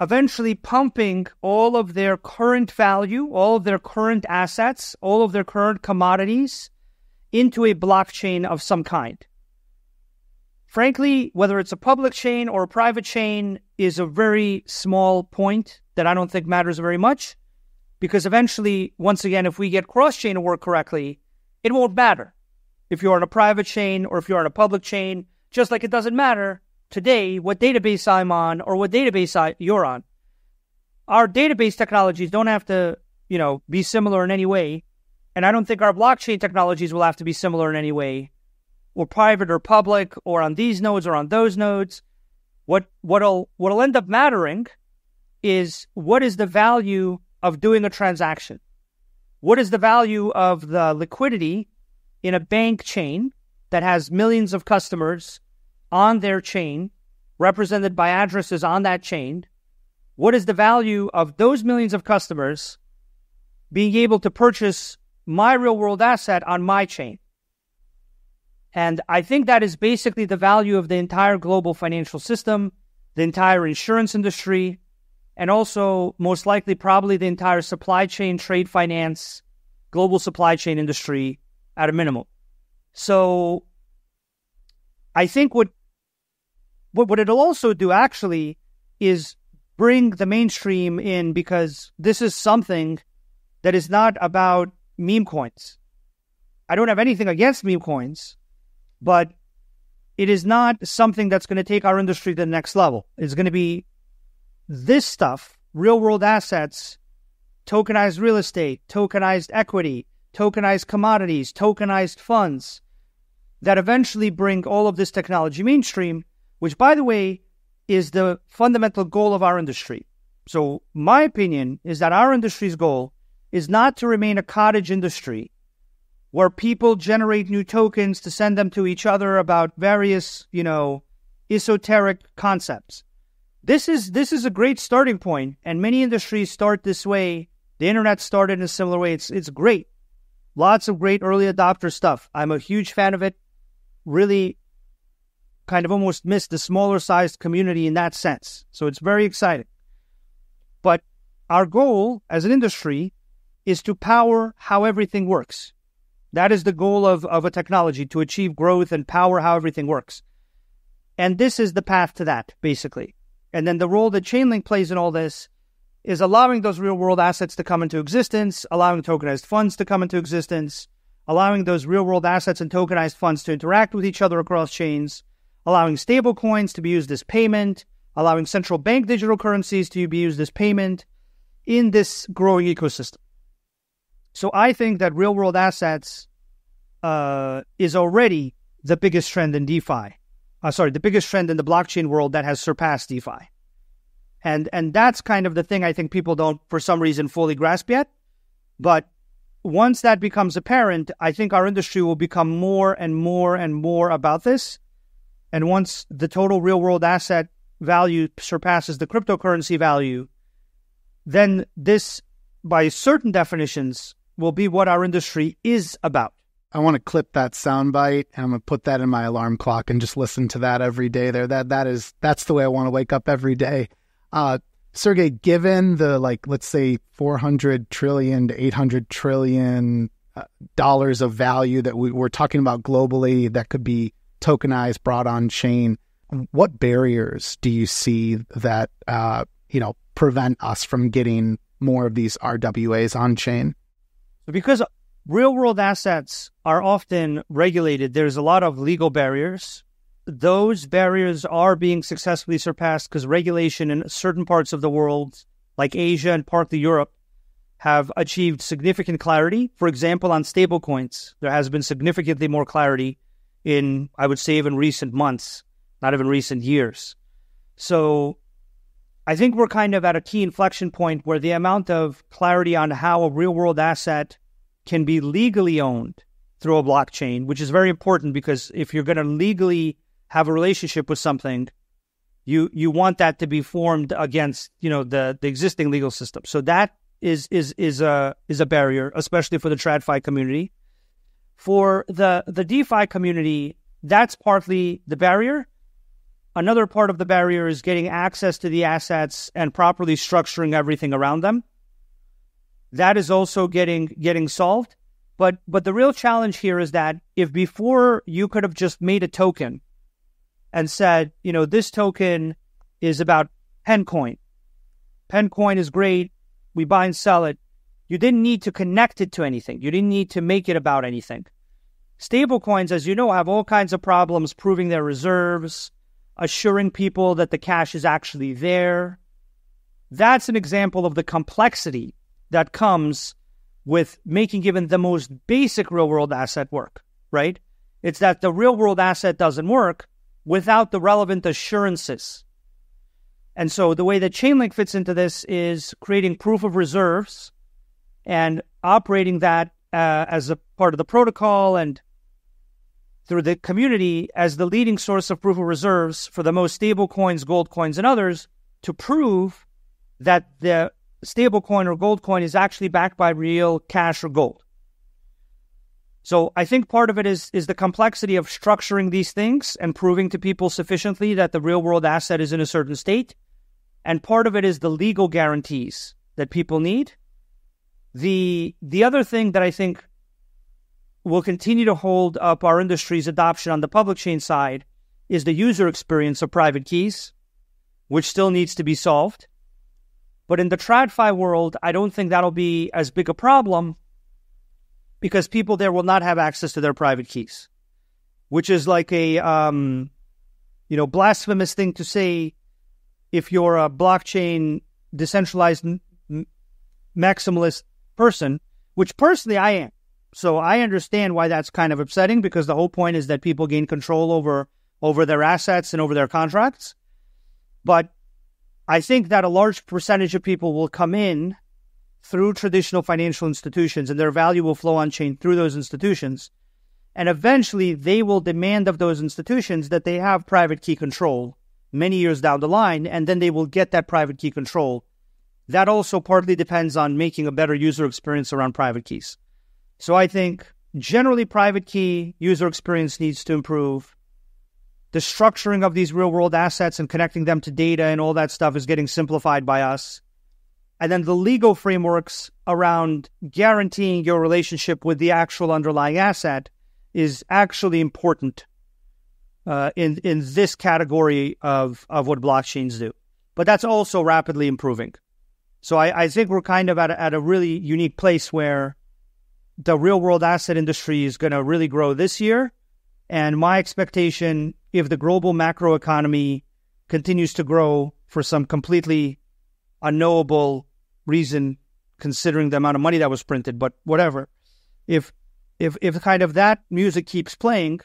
eventually pumping all of their current value, all of their current assets, all of their current commodities into a blockchain of some kind. Frankly, whether it's a public chain or a private chain is a very small point that I don't think matters very much, because eventually, once again, if we get cross-chain to work correctly, it won't matter if you're on a private chain or if you're on a public chain, just like it doesn't matter today what database I'm on or what database I, you're on. Our database technologies don't have to, you know, be similar in any way. And I don't think our blockchain technologies will have to be similar in any way, or private or public, or on these nodes or on those nodes. What, what'll, what'll end up mattering is what is the value of doing a transaction? What is the value of the liquidity in a bank chain that has millions of customers on their chain, represented by addresses on that chain? What is the value of those millions of customers being able to purchase my real-world asset on my chain? And I think that is basically the value of the entire global financial system, the entire insurance industry, and also most likely probably the entire supply chain, trade finance, global supply chain industry at a minimum. So I think what what it'll also do actually is bring the mainstream in, because this is something that is not about meme coins. I don't have anything against meme coins, but it is not something that's going to take our industry to the next level. It's going to be this stuff, real-world assets, tokenized real estate, tokenized equity, tokenized commodities, tokenized funds, that eventually bring all of this technology mainstream, which, by the way, is the fundamental goal of our industry. So my opinion is that our industry's goal is not to remain a cottage industry where people generate new tokens to send them to each other about various, you know, esoteric concepts. This is this is a great starting point, and many industries start this way. The internet started in a similar way. It's it's great. Lots of great early adopter stuff. I'm a huge fan of it. Really kind of almost missed the smaller sized community in that sense. So it's very exciting. But our goal as an industry is to power how everything works. That is the goal of, of a technology, to achieve growth and power how everything works. And this is the path to that, basically. And then the role that Chainlink plays in all this is allowing those real-world assets to come into existence, allowing tokenized funds to come into existence, allowing those real-world assets and tokenized funds to interact with each other across chains, allowing stablecoins to be used as payment, allowing central bank digital currencies to be used as payment in this growing ecosystem. So I think that real-world assets uh, is already the biggest trend in DeFi. Uh, sorry, the biggest trend in the blockchain world that has surpassed DeFi. And and that's kind of the thing I think people don't, for some reason, fully grasp yet. But once that becomes apparent, I think our industry will become more and more and more about this. And once the total real world asset value surpasses the cryptocurrency value, then this, by certain definitions, will be what our industry is about. I want to clip that soundbite, and I'm going to put that in my alarm clock and just listen to that every day. There, that that is that's the way I want to wake up every day. Uh, Sergey, given the like, let's say four hundred trillion to eight hundred trillion dollars of value that we, we're talking about globally, that could be tokenized, brought on chain. What barriers do you see that uh, you know prevent us from getting more of these R W As on chain? Because real-world assets are often regulated, there's a lot of legal barriers. Those barriers are being successfully surpassed because regulation in certain parts of the world, like Asia and partly Europe, have achieved significant clarity. For example, on stablecoins, there has been significantly more clarity in, I would say, even recent months, not even recent years. So I think we're kind of at a key inflection point where the amount of clarity on how a real-world asset can be legally owned through a blockchain, which is very important because if you're going to legally have a relationship with something, you you want that to be formed against you know the, the existing legal system. So that is is is a is a barrier, especially for the TradFi community. For the the DeFi community, that's partly the barrier. Another part of the barrier is getting access to the assets and properly structuring everything around them. That is also getting getting solved. But but the real challenge here is that if before you could have just made a token and said, you know, this token is about Pencoin. Pencoin is great. We buy and sell it. You didn't need to connect it to anything. You didn't need to make it about anything. Stablecoins, as you know, have all kinds of problems proving their reserves, assuring people that the cash is actually there. That's an example of the complexity that comes with making even the most basic real-world asset work, right? It's that the real-world asset doesn't work without the relevant assurances. And so the way that Chainlink fits into this is creating proof of reserves and operating that uh, as a part of the protocol and through the community as the leading source of proof of reserves for the most stable coins, gold coins, and others to prove that the stablecoin or gold coin is actually backed by real cash or gold. So I think part of it is is the complexity of structuring these things and proving to people sufficiently that the real world asset is in a certain state. And part of it is the legal guarantees that people need. The the other thing that I think will continue to hold up our industry's adoption on the public chain side is the user experience of private keys, which still needs to be solved. But in the TradFi world, I don't think that'll be as big a problem because people there will not have access to their private keys, which is like a um, you know blasphemous thing to say if you're a blockchain decentralized m- maximalist person, which personally I am. So I understand why that's kind of upsetting because the whole point is that people gain control over over their assets and over their contracts. But I think that a large percentage of people will come in through traditional financial institutions and their value will flow on chain through those institutions. And eventually they will demand of those institutions that they have private key control many years down the line, and then they will get that private key control. That also partly depends on making a better user experience around private keys. So I think generally private key user experience needs to improve. The structuring of these real-world assets and connecting them to data and all that stuff is getting simplified by us. And then the legal frameworks around guaranteeing your relationship with the actual underlying asset is actually important uh, in, in this category of, of what blockchains do. But that's also rapidly improving. So I, I think we're kind of at a, at a really unique place where the real-world asset industry is going to really grow this year. And my expectation, if the global macro economy continues to grow for some completely unknowable reason, considering the amount of money that was printed, but whatever, if if if kind of that music keeps playing,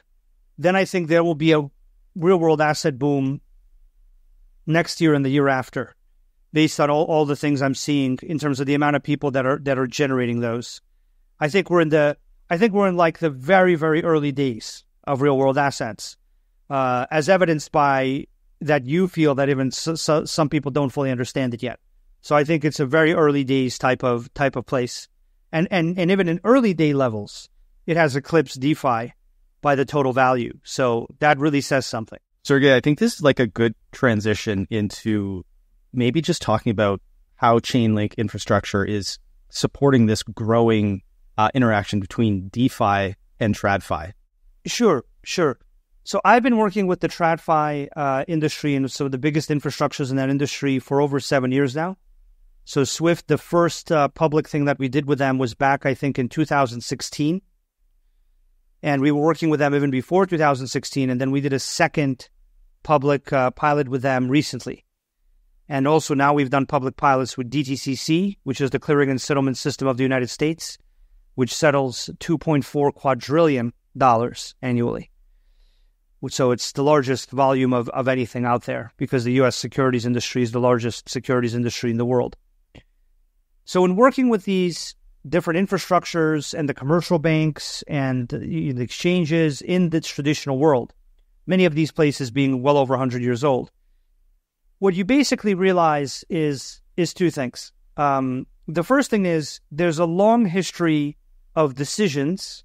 then I think there will be a real-world asset boom next year and the year after, based on all, all the things I'm seeing in terms of the amount of people that are that are generating those. I think we're in the I think we're in like the very, very early days of real-world assets. uh, as evidenced by that you feel that even so, so, some people don't fully understand it yet. So I think it's a very early days type of type of place. And, and, and even in early day levels, it has eclipsed DeFi by the total value. So that really says something. Sergey, I think this is like a good transition into maybe just talking about how Chainlink infrastructure is supporting this growing uh, interaction between DeFi and TradFi. Sure, sure. So I've been working with the TradFi uh, industry and some of the biggest infrastructures in that industry for over seven years now. So Swift, the first uh, public thing that we did with them was back, I think, in two thousand sixteen. And we were working with them even before two thousand sixteen. And then we did a second public uh, pilot with them recently. And also now we've done public pilots with D T C C, which is the clearing and settlement system of the United States, which settles two point four quadrillion dollars annually. So it's the largest volume of, of anything out there because the U S securities industry is the largest securities industry in the world. So in working with these different infrastructures and the commercial banks and the exchanges in the traditional world, many of these places being well over one hundred years old, what you basically realize is is two things. Um, the first thing is there's a long history of decisions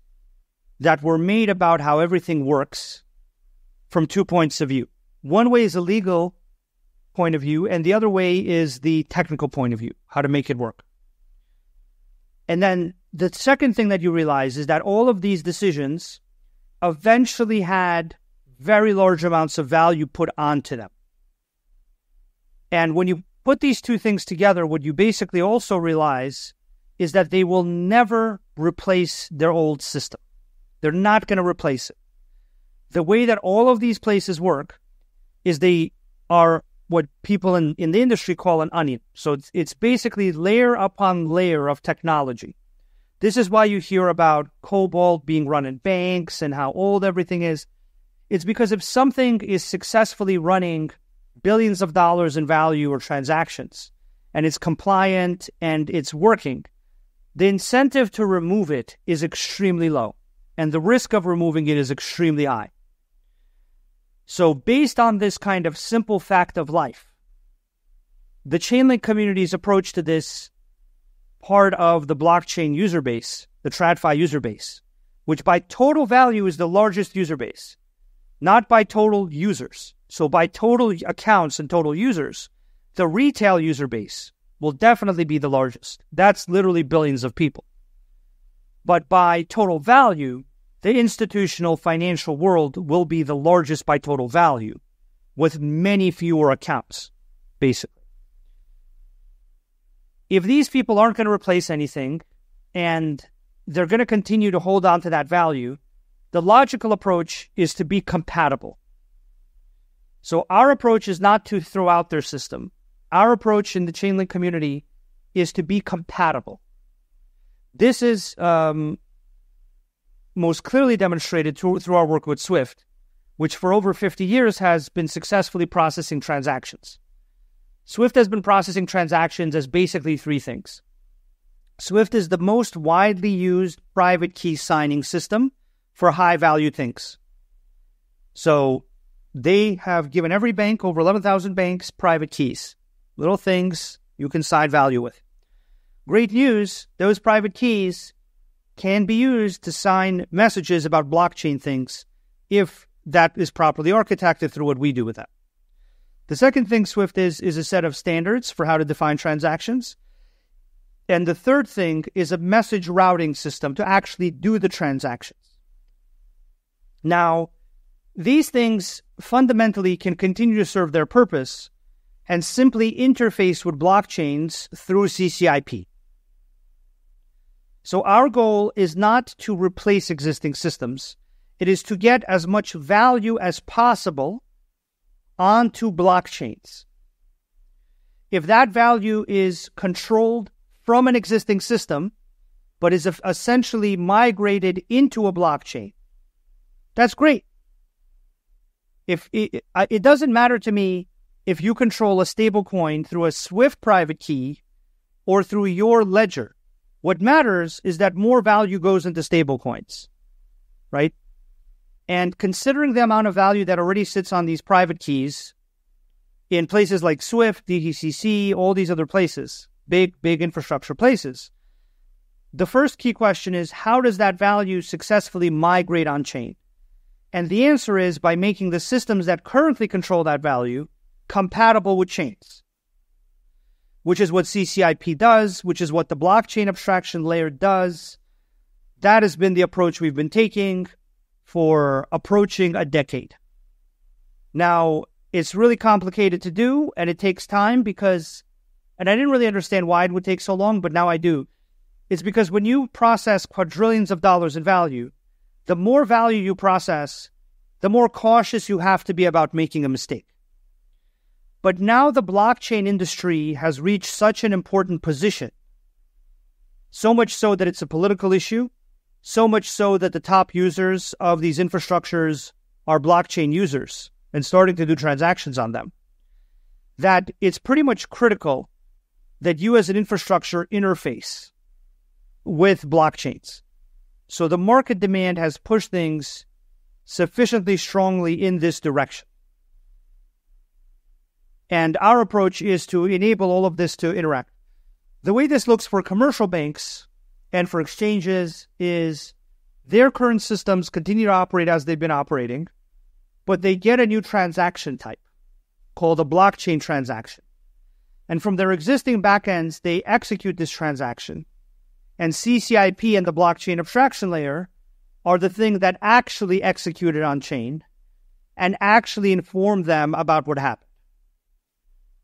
that were made about how everything works from two points of view. One way is a legal point of view, and the other way is the technical point of view, how to make it work. And then the second thing that you realize is that all of these decisions eventually had very large amounts of value put onto them. And when you put these two things together, what you basically also realize is that they will never replace their old system. They're not going to replace it. The way that all of these places work is they are what people in, in the industry call an onion. So it's, it's basically layer upon layer of technology. This is why you hear about Cobalt being run in banks and how old everything is. It's because if something is successfully running billions of dollars in value or transactions and it's compliant and it's working, the incentive to remove it is extremely low and the risk of removing it is extremely high. So based on this kind of simple fact of life, the Chainlink community's approach to this part of the blockchain user base, the TradFi user base, which by total value is the largest user base, not by total users. So by total accounts and total users, the retail user base will definitely be the largest. That's literally billions of people. But by total value, the institutional financial world will be the largest by total value with many fewer accounts, basically. If these people aren't going to replace anything and they're going to continue to hold on to that value, the logical approach is to be compatible. So our approach is not to throw out their system. Our approach in the Chainlink community is to be compatible. This is... Um, most clearly demonstrated through, through our work with Swift, which for over fifty years has been successfully processing transactions. Swift has been processing transactions as basically three things. Swift is the most widely used private key signing system for high-value things. So they have given every bank, over eleven thousand banks, private keys, little things you can side value with. Great news, those private keys can be used to sign messages about blockchain things if that is properly architected through what we do with that. The second thing Swift is, is a set of standards for how to define transactions. And the third thing is a message routing system to actually do the transactions. Now, these things fundamentally can continue to serve their purpose and simply interface with blockchains through C C I P. So our goal is not to replace existing systems. It is to get as much value as possible onto blockchains. If that value is controlled from an existing system, but is essentially migrated into a blockchain, that's great. If it, it doesn't matter to me if you control a stablecoin through a Swift private key or through your ledger. What matters is that more value goes into stablecoins, right? And considering the amount of value that already sits on these private keys in places like Swift, D T C C, all these other places, big, big infrastructure places, the first key question is, how does that value successfully migrate on-chain? And the answer is by making the systems that currently control that value compatible with chains, which is what C C I P does, which is what the blockchain abstraction layer does. That has been the approach we've been taking for approaching a decade. Now, it's really complicated to do, and it takes time because, and I didn't really understand why it would take so long, but now I do. It's because when you process quadrillions of dollars in value, the more value you process, the more cautious you have to be about making a mistake. But now the blockchain industry has reached such an important position, so much so that it's a political issue, so much so that the top users of these infrastructures are blockchain users and starting to do transactions on them, that it's pretty much critical that you as an infrastructure interface with blockchains. So the market demand has pushed things sufficiently strongly in this direction. And our approach is to enable all of this to interact. The way this looks for commercial banks and for exchanges is their current systems continue to operate as they've been operating, but they get a new transaction type called a blockchain transaction. And from their existing backends, they execute this transaction. And C C I P and the blockchain abstraction layer are the thing that actually executed on chain and actually inform them about what happened.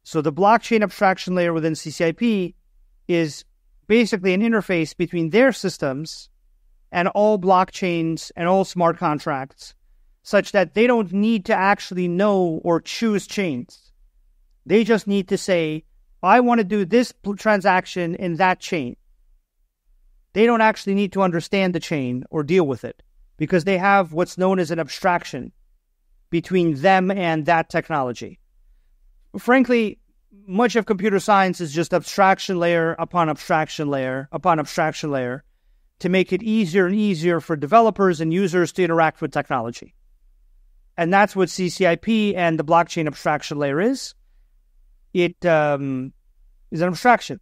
So the blockchain abstraction layer within C C I P is basically an interface between their systems and all blockchains and all smart contracts, such that they don't need to actually know or choose chains. They just need to say, I want to do this transaction in that chain. They don't actually need to understand the chain or deal with it because they have what's known as an abstraction between them and that technology. Frankly, much of computer science is just abstraction layer upon abstraction layer upon abstraction layer to make it easier and easier for developers and users to interact with technology. And that's what C C I P and the blockchain abstraction layer is. It um, is an abstraction.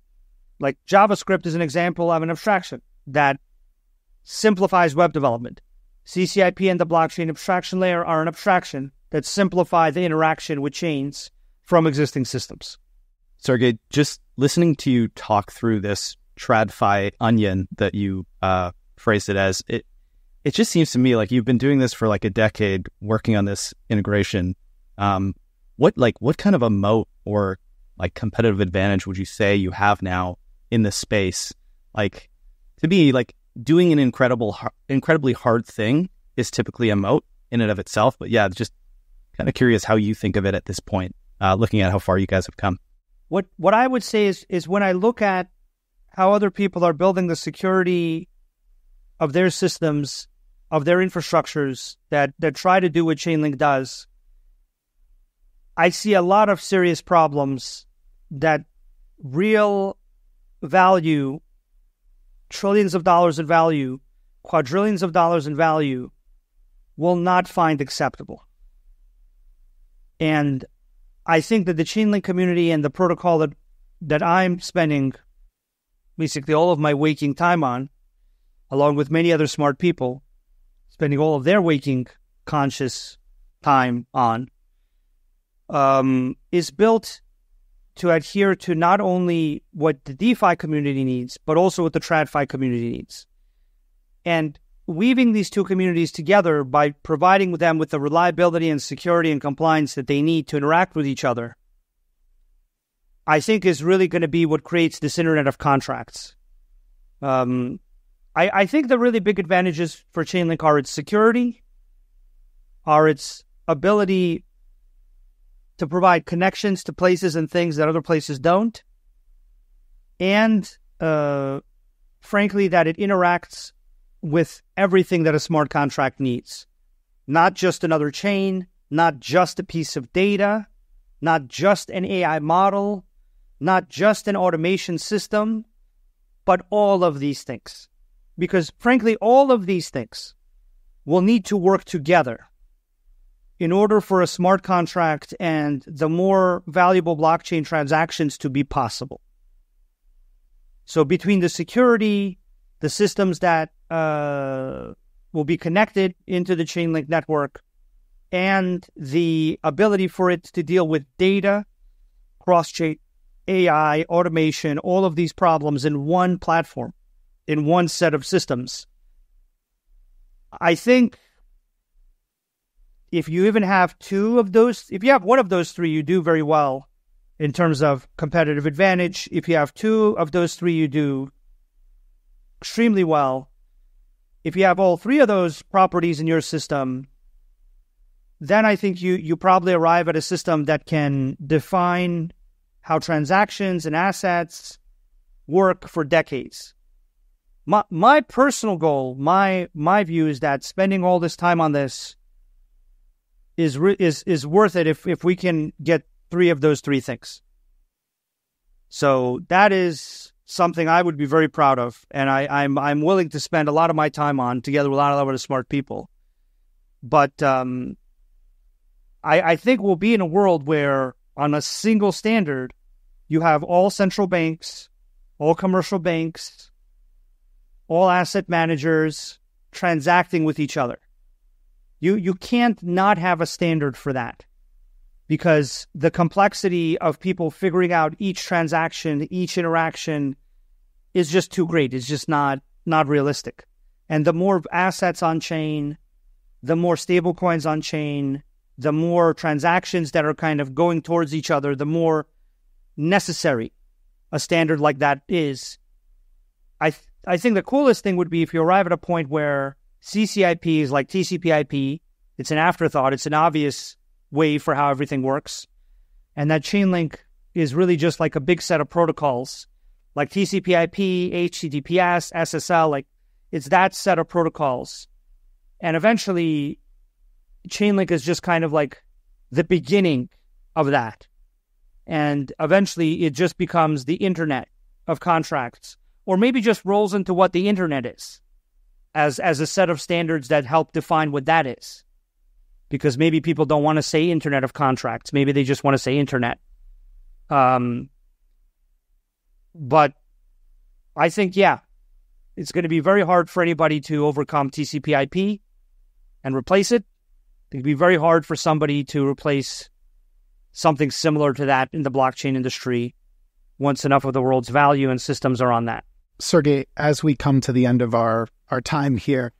Like JavaScript is an example of an abstraction that simplifies web development. C C I P and the blockchain abstraction layer are an abstraction that simplify the interaction with chains from existing systems. Sergey, just listening to you talk through this TradFi onion that you uh, phrased it as, it it just seems to me like you've been doing this for like a decade, working on this integration. Um, what like what kind of a moat or like competitive advantage would you say you have now in this space? Like, to me, like doing an incredible, incredibly hard thing is typically a moat in and of itself. But yeah, just kind of curious how you think of it at this point, uh, looking at how far you guys have come. What what I would say is is when I look at how other people are building the security of their systems, of their infrastructures that that try to do what Chainlink does, I see a lot of serious problems that real value, trillions of dollars in value, quadrillions of dollars in value will not find acceptable. And I think that the Chainlink community and the protocol that, that I'm spending basically all of my waking time on, along with many other smart people, spending all of their waking conscious time on, um, is built to adhere to not only what the DeFi community needs, but also what the TradFi community needs. And weaving these two communities together by providing them with the reliability and security and compliance that they need to interact with each other, I think is really going to be what creates this internet of contracts. Um, I, I think the really big advantages for Chainlink are its security, are its ability to provide connections to places and things that other places don't. And uh, frankly, that it interacts with everything that a smart contract needs. Not just another chain, not just a piece of data, not just an A I model, not just an automation system, but all of these things. Because frankly, all of these things will need to work together in order for a smart contract and the more valuable blockchain transactions to be possible. So between the security, the systems that uh, will be connected into the Chainlink network, and the ability for it to deal with data, cross-chain, A I, automation, all of these problems in one platform, in one set of systems. I think if you even have two of those, if you have one of those three, you do very well in terms of competitive advantage. If you have two of those three, you do extremely well. If you have all three of those properties in your system, then I think you you probably arrive at a system that can define how transactions and assets work for decades. My my personal goal, my my view is that spending all this time on this is is is worth it if if we can get three of those three things. So that is something I would be very proud of, and I I'm I'm willing to spend a lot of my time on, together with a lot of other smart people. But um, I, I think we'll be in a world where, on a single standard, you have all central banks, all commercial banks, all asset managers transacting with each other. You you can't not have a standard for that, because the complexity of people figuring out each transaction, each interaction is just too great. It's just not not realistic. And the more assets on chain, the more stable coins on chain, the more transactions that are kind of going towards each other, the more necessary a standard like that is. I th- I think the coolest thing would be if you arrive at a point where C C I P is like T C P I P. It's an afterthought. It's an obvious way for how everything works. And that Chainlink is really just like a big set of protocols, like T C P I P, H T T P S, S S L. Like, it's that set of protocols. And eventually, Chainlink is just kind of like the beginning of that. And eventually it just becomes the internet of contracts, or maybe just rolls into what the internet is as as a set of standards that help define what that is. Because maybe people don't want to say internet of contracts. Maybe they just want to say internet. Um, but I think, yeah, it's going to be very hard for anybody to overcome T C P I P and replace it. It'd be very hard for somebody to replace something similar to that in the blockchain industry once enough of the world's value and systems are on that. Sergey, as we come to the end of our, our time here,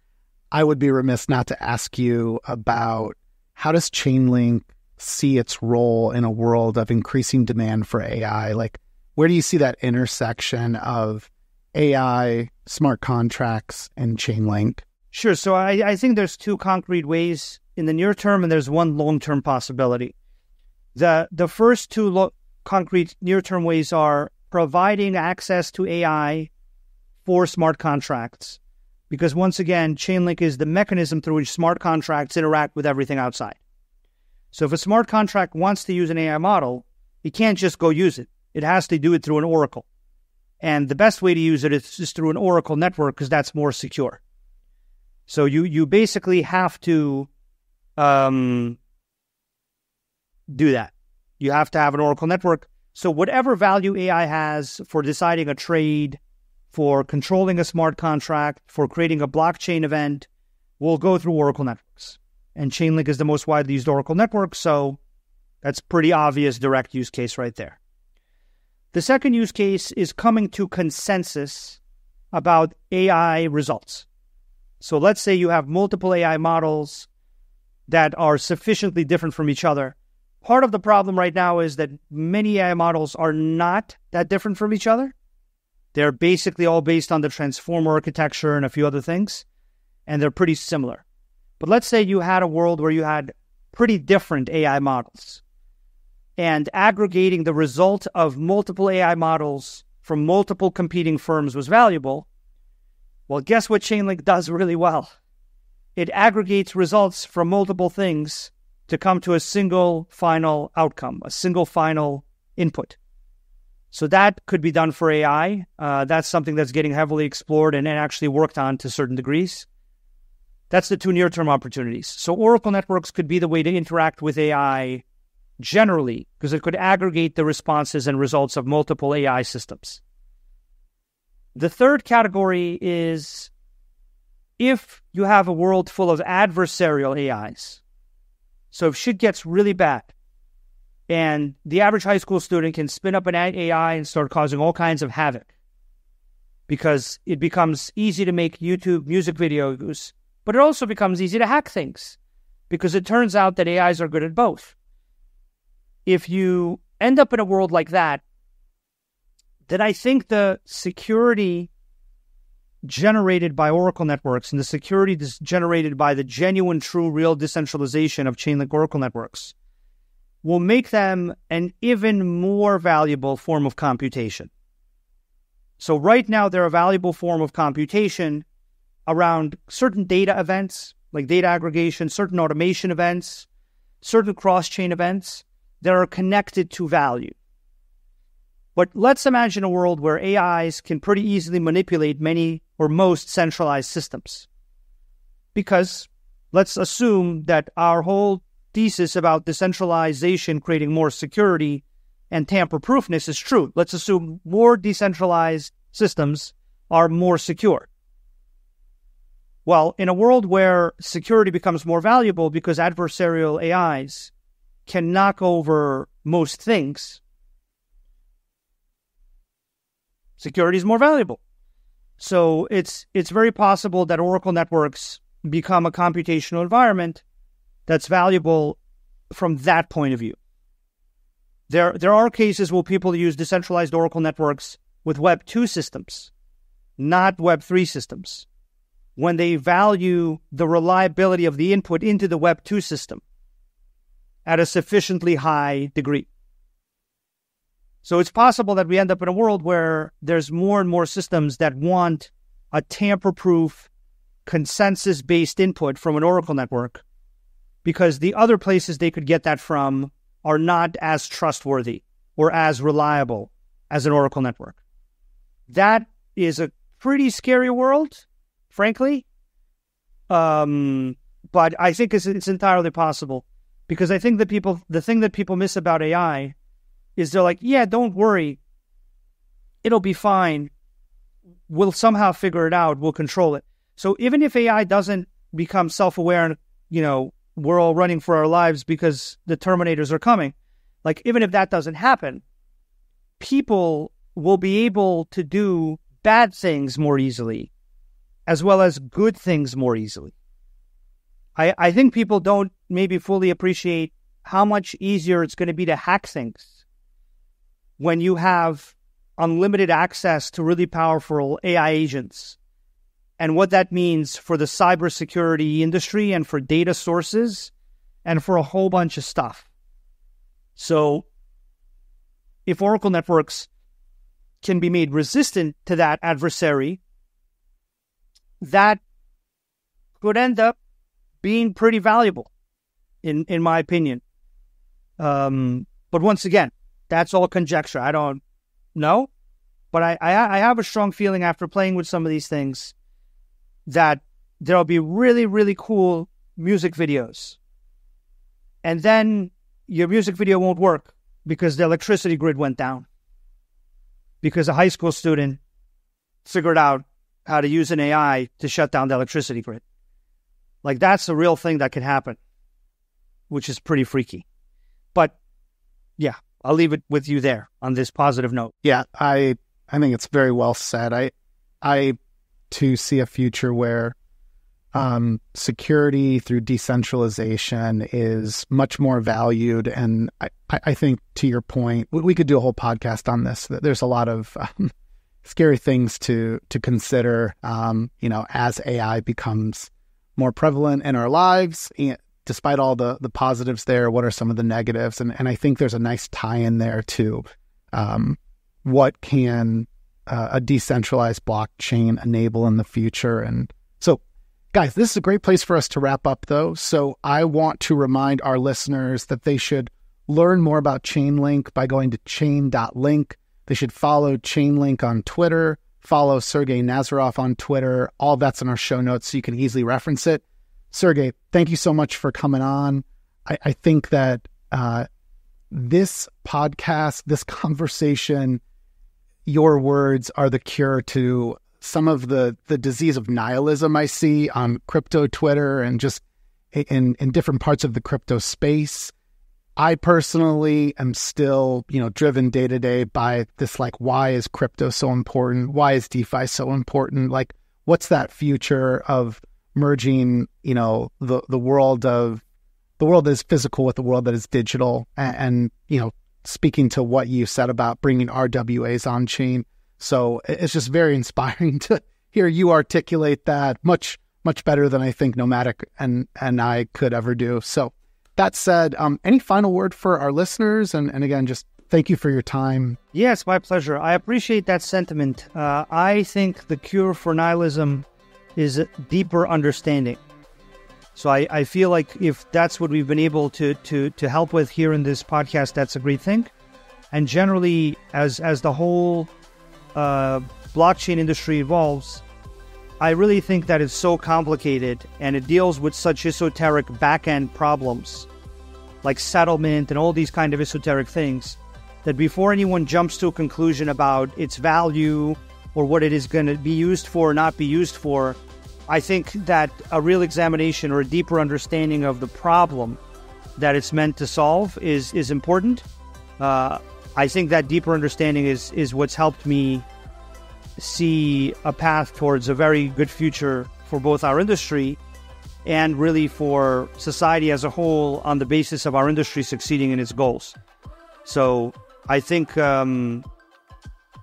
I would be remiss not to ask you about, how does Chainlink see its role in a world of increasing demand for A I? Like, where do you see that intersection of A I, smart contracts, and Chainlink? Sure. So I, I think there's two concrete ways in the near term, and there's one long-term possibility. The the first two lo- concrete near-term ways are providing access to A I for smart contracts, because once again, Chainlink is the mechanism through which smart contracts interact with everything outside. So if a smart contract wants to use an A I model, it can't just go use it. It has to do it through an Oracle. And the best way to use it is just through an Oracle network, because that's more secure. So you you basically have to Um, do that. You have to have an Oracle network. So whatever value A I has for deciding a trade, for controlling a smart contract, for creating a blockchain event, will go through Oracle networks. And Chainlink is the most widely used Oracle network, so that's pretty obvious direct use case right there. The second use case is coming to consensus about A I results. So let's say you have multiple A I models that are sufficiently different from each other. Part of the problem right now is that many A I models are not that different from each other. They're basically all based on the transformer architecture and a few other things, and they're pretty similar. But let's say you had a world where you had pretty different A I models, and aggregating the result of multiple A I models from multiple competing firms was valuable. Well, guess what Chainlink does really well? It aggregates results from multiple things to come to a single final outcome, a single final input. So that could be done for A I. Uh, that's something that's getting heavily explored and, and actually worked on to certain degrees. That's the two near-term opportunities. So Oracle networks could be the way to interact with A I generally, because it could aggregate the responses and results of multiple A I systems. The third category is if you have a world full of adversarial A Is. So if shit gets really bad and the average high school student can spin up an A I and start causing all kinds of havoc because it becomes easy to make YouTube music videos, but it also becomes easy to hack things because it turns out that A Is are good at both. If you end up in a world like that, then I think the security generated by Oracle networks and the security that's generated by the genuine, true, real decentralization of Chainlink Oracle networks will make them an even more valuable form of computation. So right now, they're a valuable form of computation around certain data events, like data aggregation, certain automation events, certain cross-chain events that are connected to value. But let's imagine a world where A Is can pretty easily manipulate many or most centralized systems. Because let's assume that our whole thesis about decentralization creating more security and tamper-proofness is true. Let's assume more decentralized systems are more secure. Well, in a world where security becomes more valuable because adversarial A Is can knock over most things, security is more valuable. So it's it's very possible that Oracle networks become a computational environment that's valuable from that point of view. There, there are cases where people use decentralized Oracle networks with Web two systems, not Web three systems, when they value the reliability of the input into the Web two system at a sufficiently high degree. So it's possible that we end up in a world where there's more and more systems that want a tamper-proof, consensus-based input from an Oracle network, because the other places they could get that from are not as trustworthy or as reliable as an Oracle network. That is a pretty scary world, frankly. Um, but I think it's, it's entirely possible, because I think that people, the thing that people miss about A I is they're like, yeah, don't worry, it'll be fine. We'll somehow figure it out. We'll control it. So even if A I doesn't become self-aware and, you know, we're all running for our lives because the Terminators are coming, like, even if that doesn't happen, people will be able to do bad things more easily as well as good things more easily. I, I think people don't maybe fully appreciate how much easier it's going to be to hack things when you have unlimited access to really powerful A I agents, and what that means for the cybersecurity industry and for data sources and for a whole bunch of stuff. So if Oracle networks can be made resistant to that adversary, that could end up being pretty valuable, in, in my opinion. Um, but once again, that's all conjecture. I don't know, but I, I, I have a strong feeling after playing with some of these things that there'll be really, really cool music videos. And then your music video won't work because the electricity grid went down, because a high school student figured out how to use an A I to shut down the electricity grid. Like, that's a real thing that can happen, which is pretty freaky. But yeah, I'll leave it with you there on this positive note. Yeah, I I think it's very well said. I I... to see a future where um, security through decentralization is much more valued. And I, I think, to your point, we could do a whole podcast on this. There's a lot of um, scary things to to consider, um, you know, as A I becomes more prevalent in our lives. And despite all the, the positives there, what are some of the negatives? And, and I think there's a nice tie-in there to um, what can... Uh, a decentralized blockchain enable in the future. And so, guys, this is a great place for us to wrap up, though. So I want to remind our listeners that they should learn more about Chainlink by going to chain dot link. They should follow Chainlink on Twitter, follow Sergey Nazarov on Twitter. All that's in our show notes, so you can easily reference it. Sergey, thank you so much for coming on. I, I think that uh, this podcast, this conversation, your words are the cure to some of the, the disease of nihilism I see on crypto Twitter and just in, in different parts of the crypto space. I personally am still, you know, driven day to day by this, like, why is crypto so important? Why is DeFi so important? Like, what's that future of merging, you know, the, the world of the world that is physical with the world that is digital? And, and, you know, speaking to what you said about bringing R W As on chain. So it's just very inspiring to hear you articulate that much, much better than I think Nomatic and, and I could ever do. So that said, um, any final word for our listeners? And, and again, just thank you for your time. Yes, my pleasure. I appreciate that sentiment. Uh, I think the cure for nihilism is a deeper understanding. So I, I feel like if that's what we've been able to, to, to help with here in this podcast, that's a great thing. And generally, as, as the whole uh, blockchain industry evolves, I really think that it's so complicated and it deals with such esoteric back-end problems like settlement and all these kind of esoteric things that before anyone jumps to a conclusion about its value or what it is going to be used for or not be used for, I think that a real examination or a deeper understanding of the problem that it's meant to solve is is important. Uh, I think that deeper understanding is is what's helped me see a path towards a very good future for both our industry and really for society as a whole on the basis of our industry succeeding in its goals. So I think um,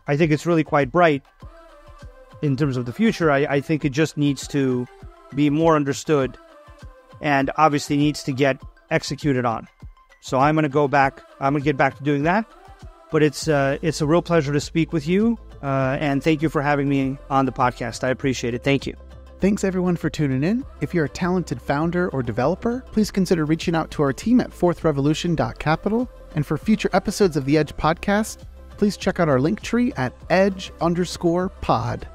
I think it's really quite bright in terms of the future. I, I think it just needs to be more understood and obviously needs to get executed on. So I'm going to go back. I'm going to get back to doing that. But it's uh, it's a real pleasure to speak with you. Uh, and thank you for having me on the podcast. I appreciate it. Thank you. Thanks, everyone, for tuning in. If you're a talented founder or developer, please consider reaching out to our team at fourth revolution dot capital. And for future episodes of The Edge Podcast, please check out our link tree at edge underscore pod.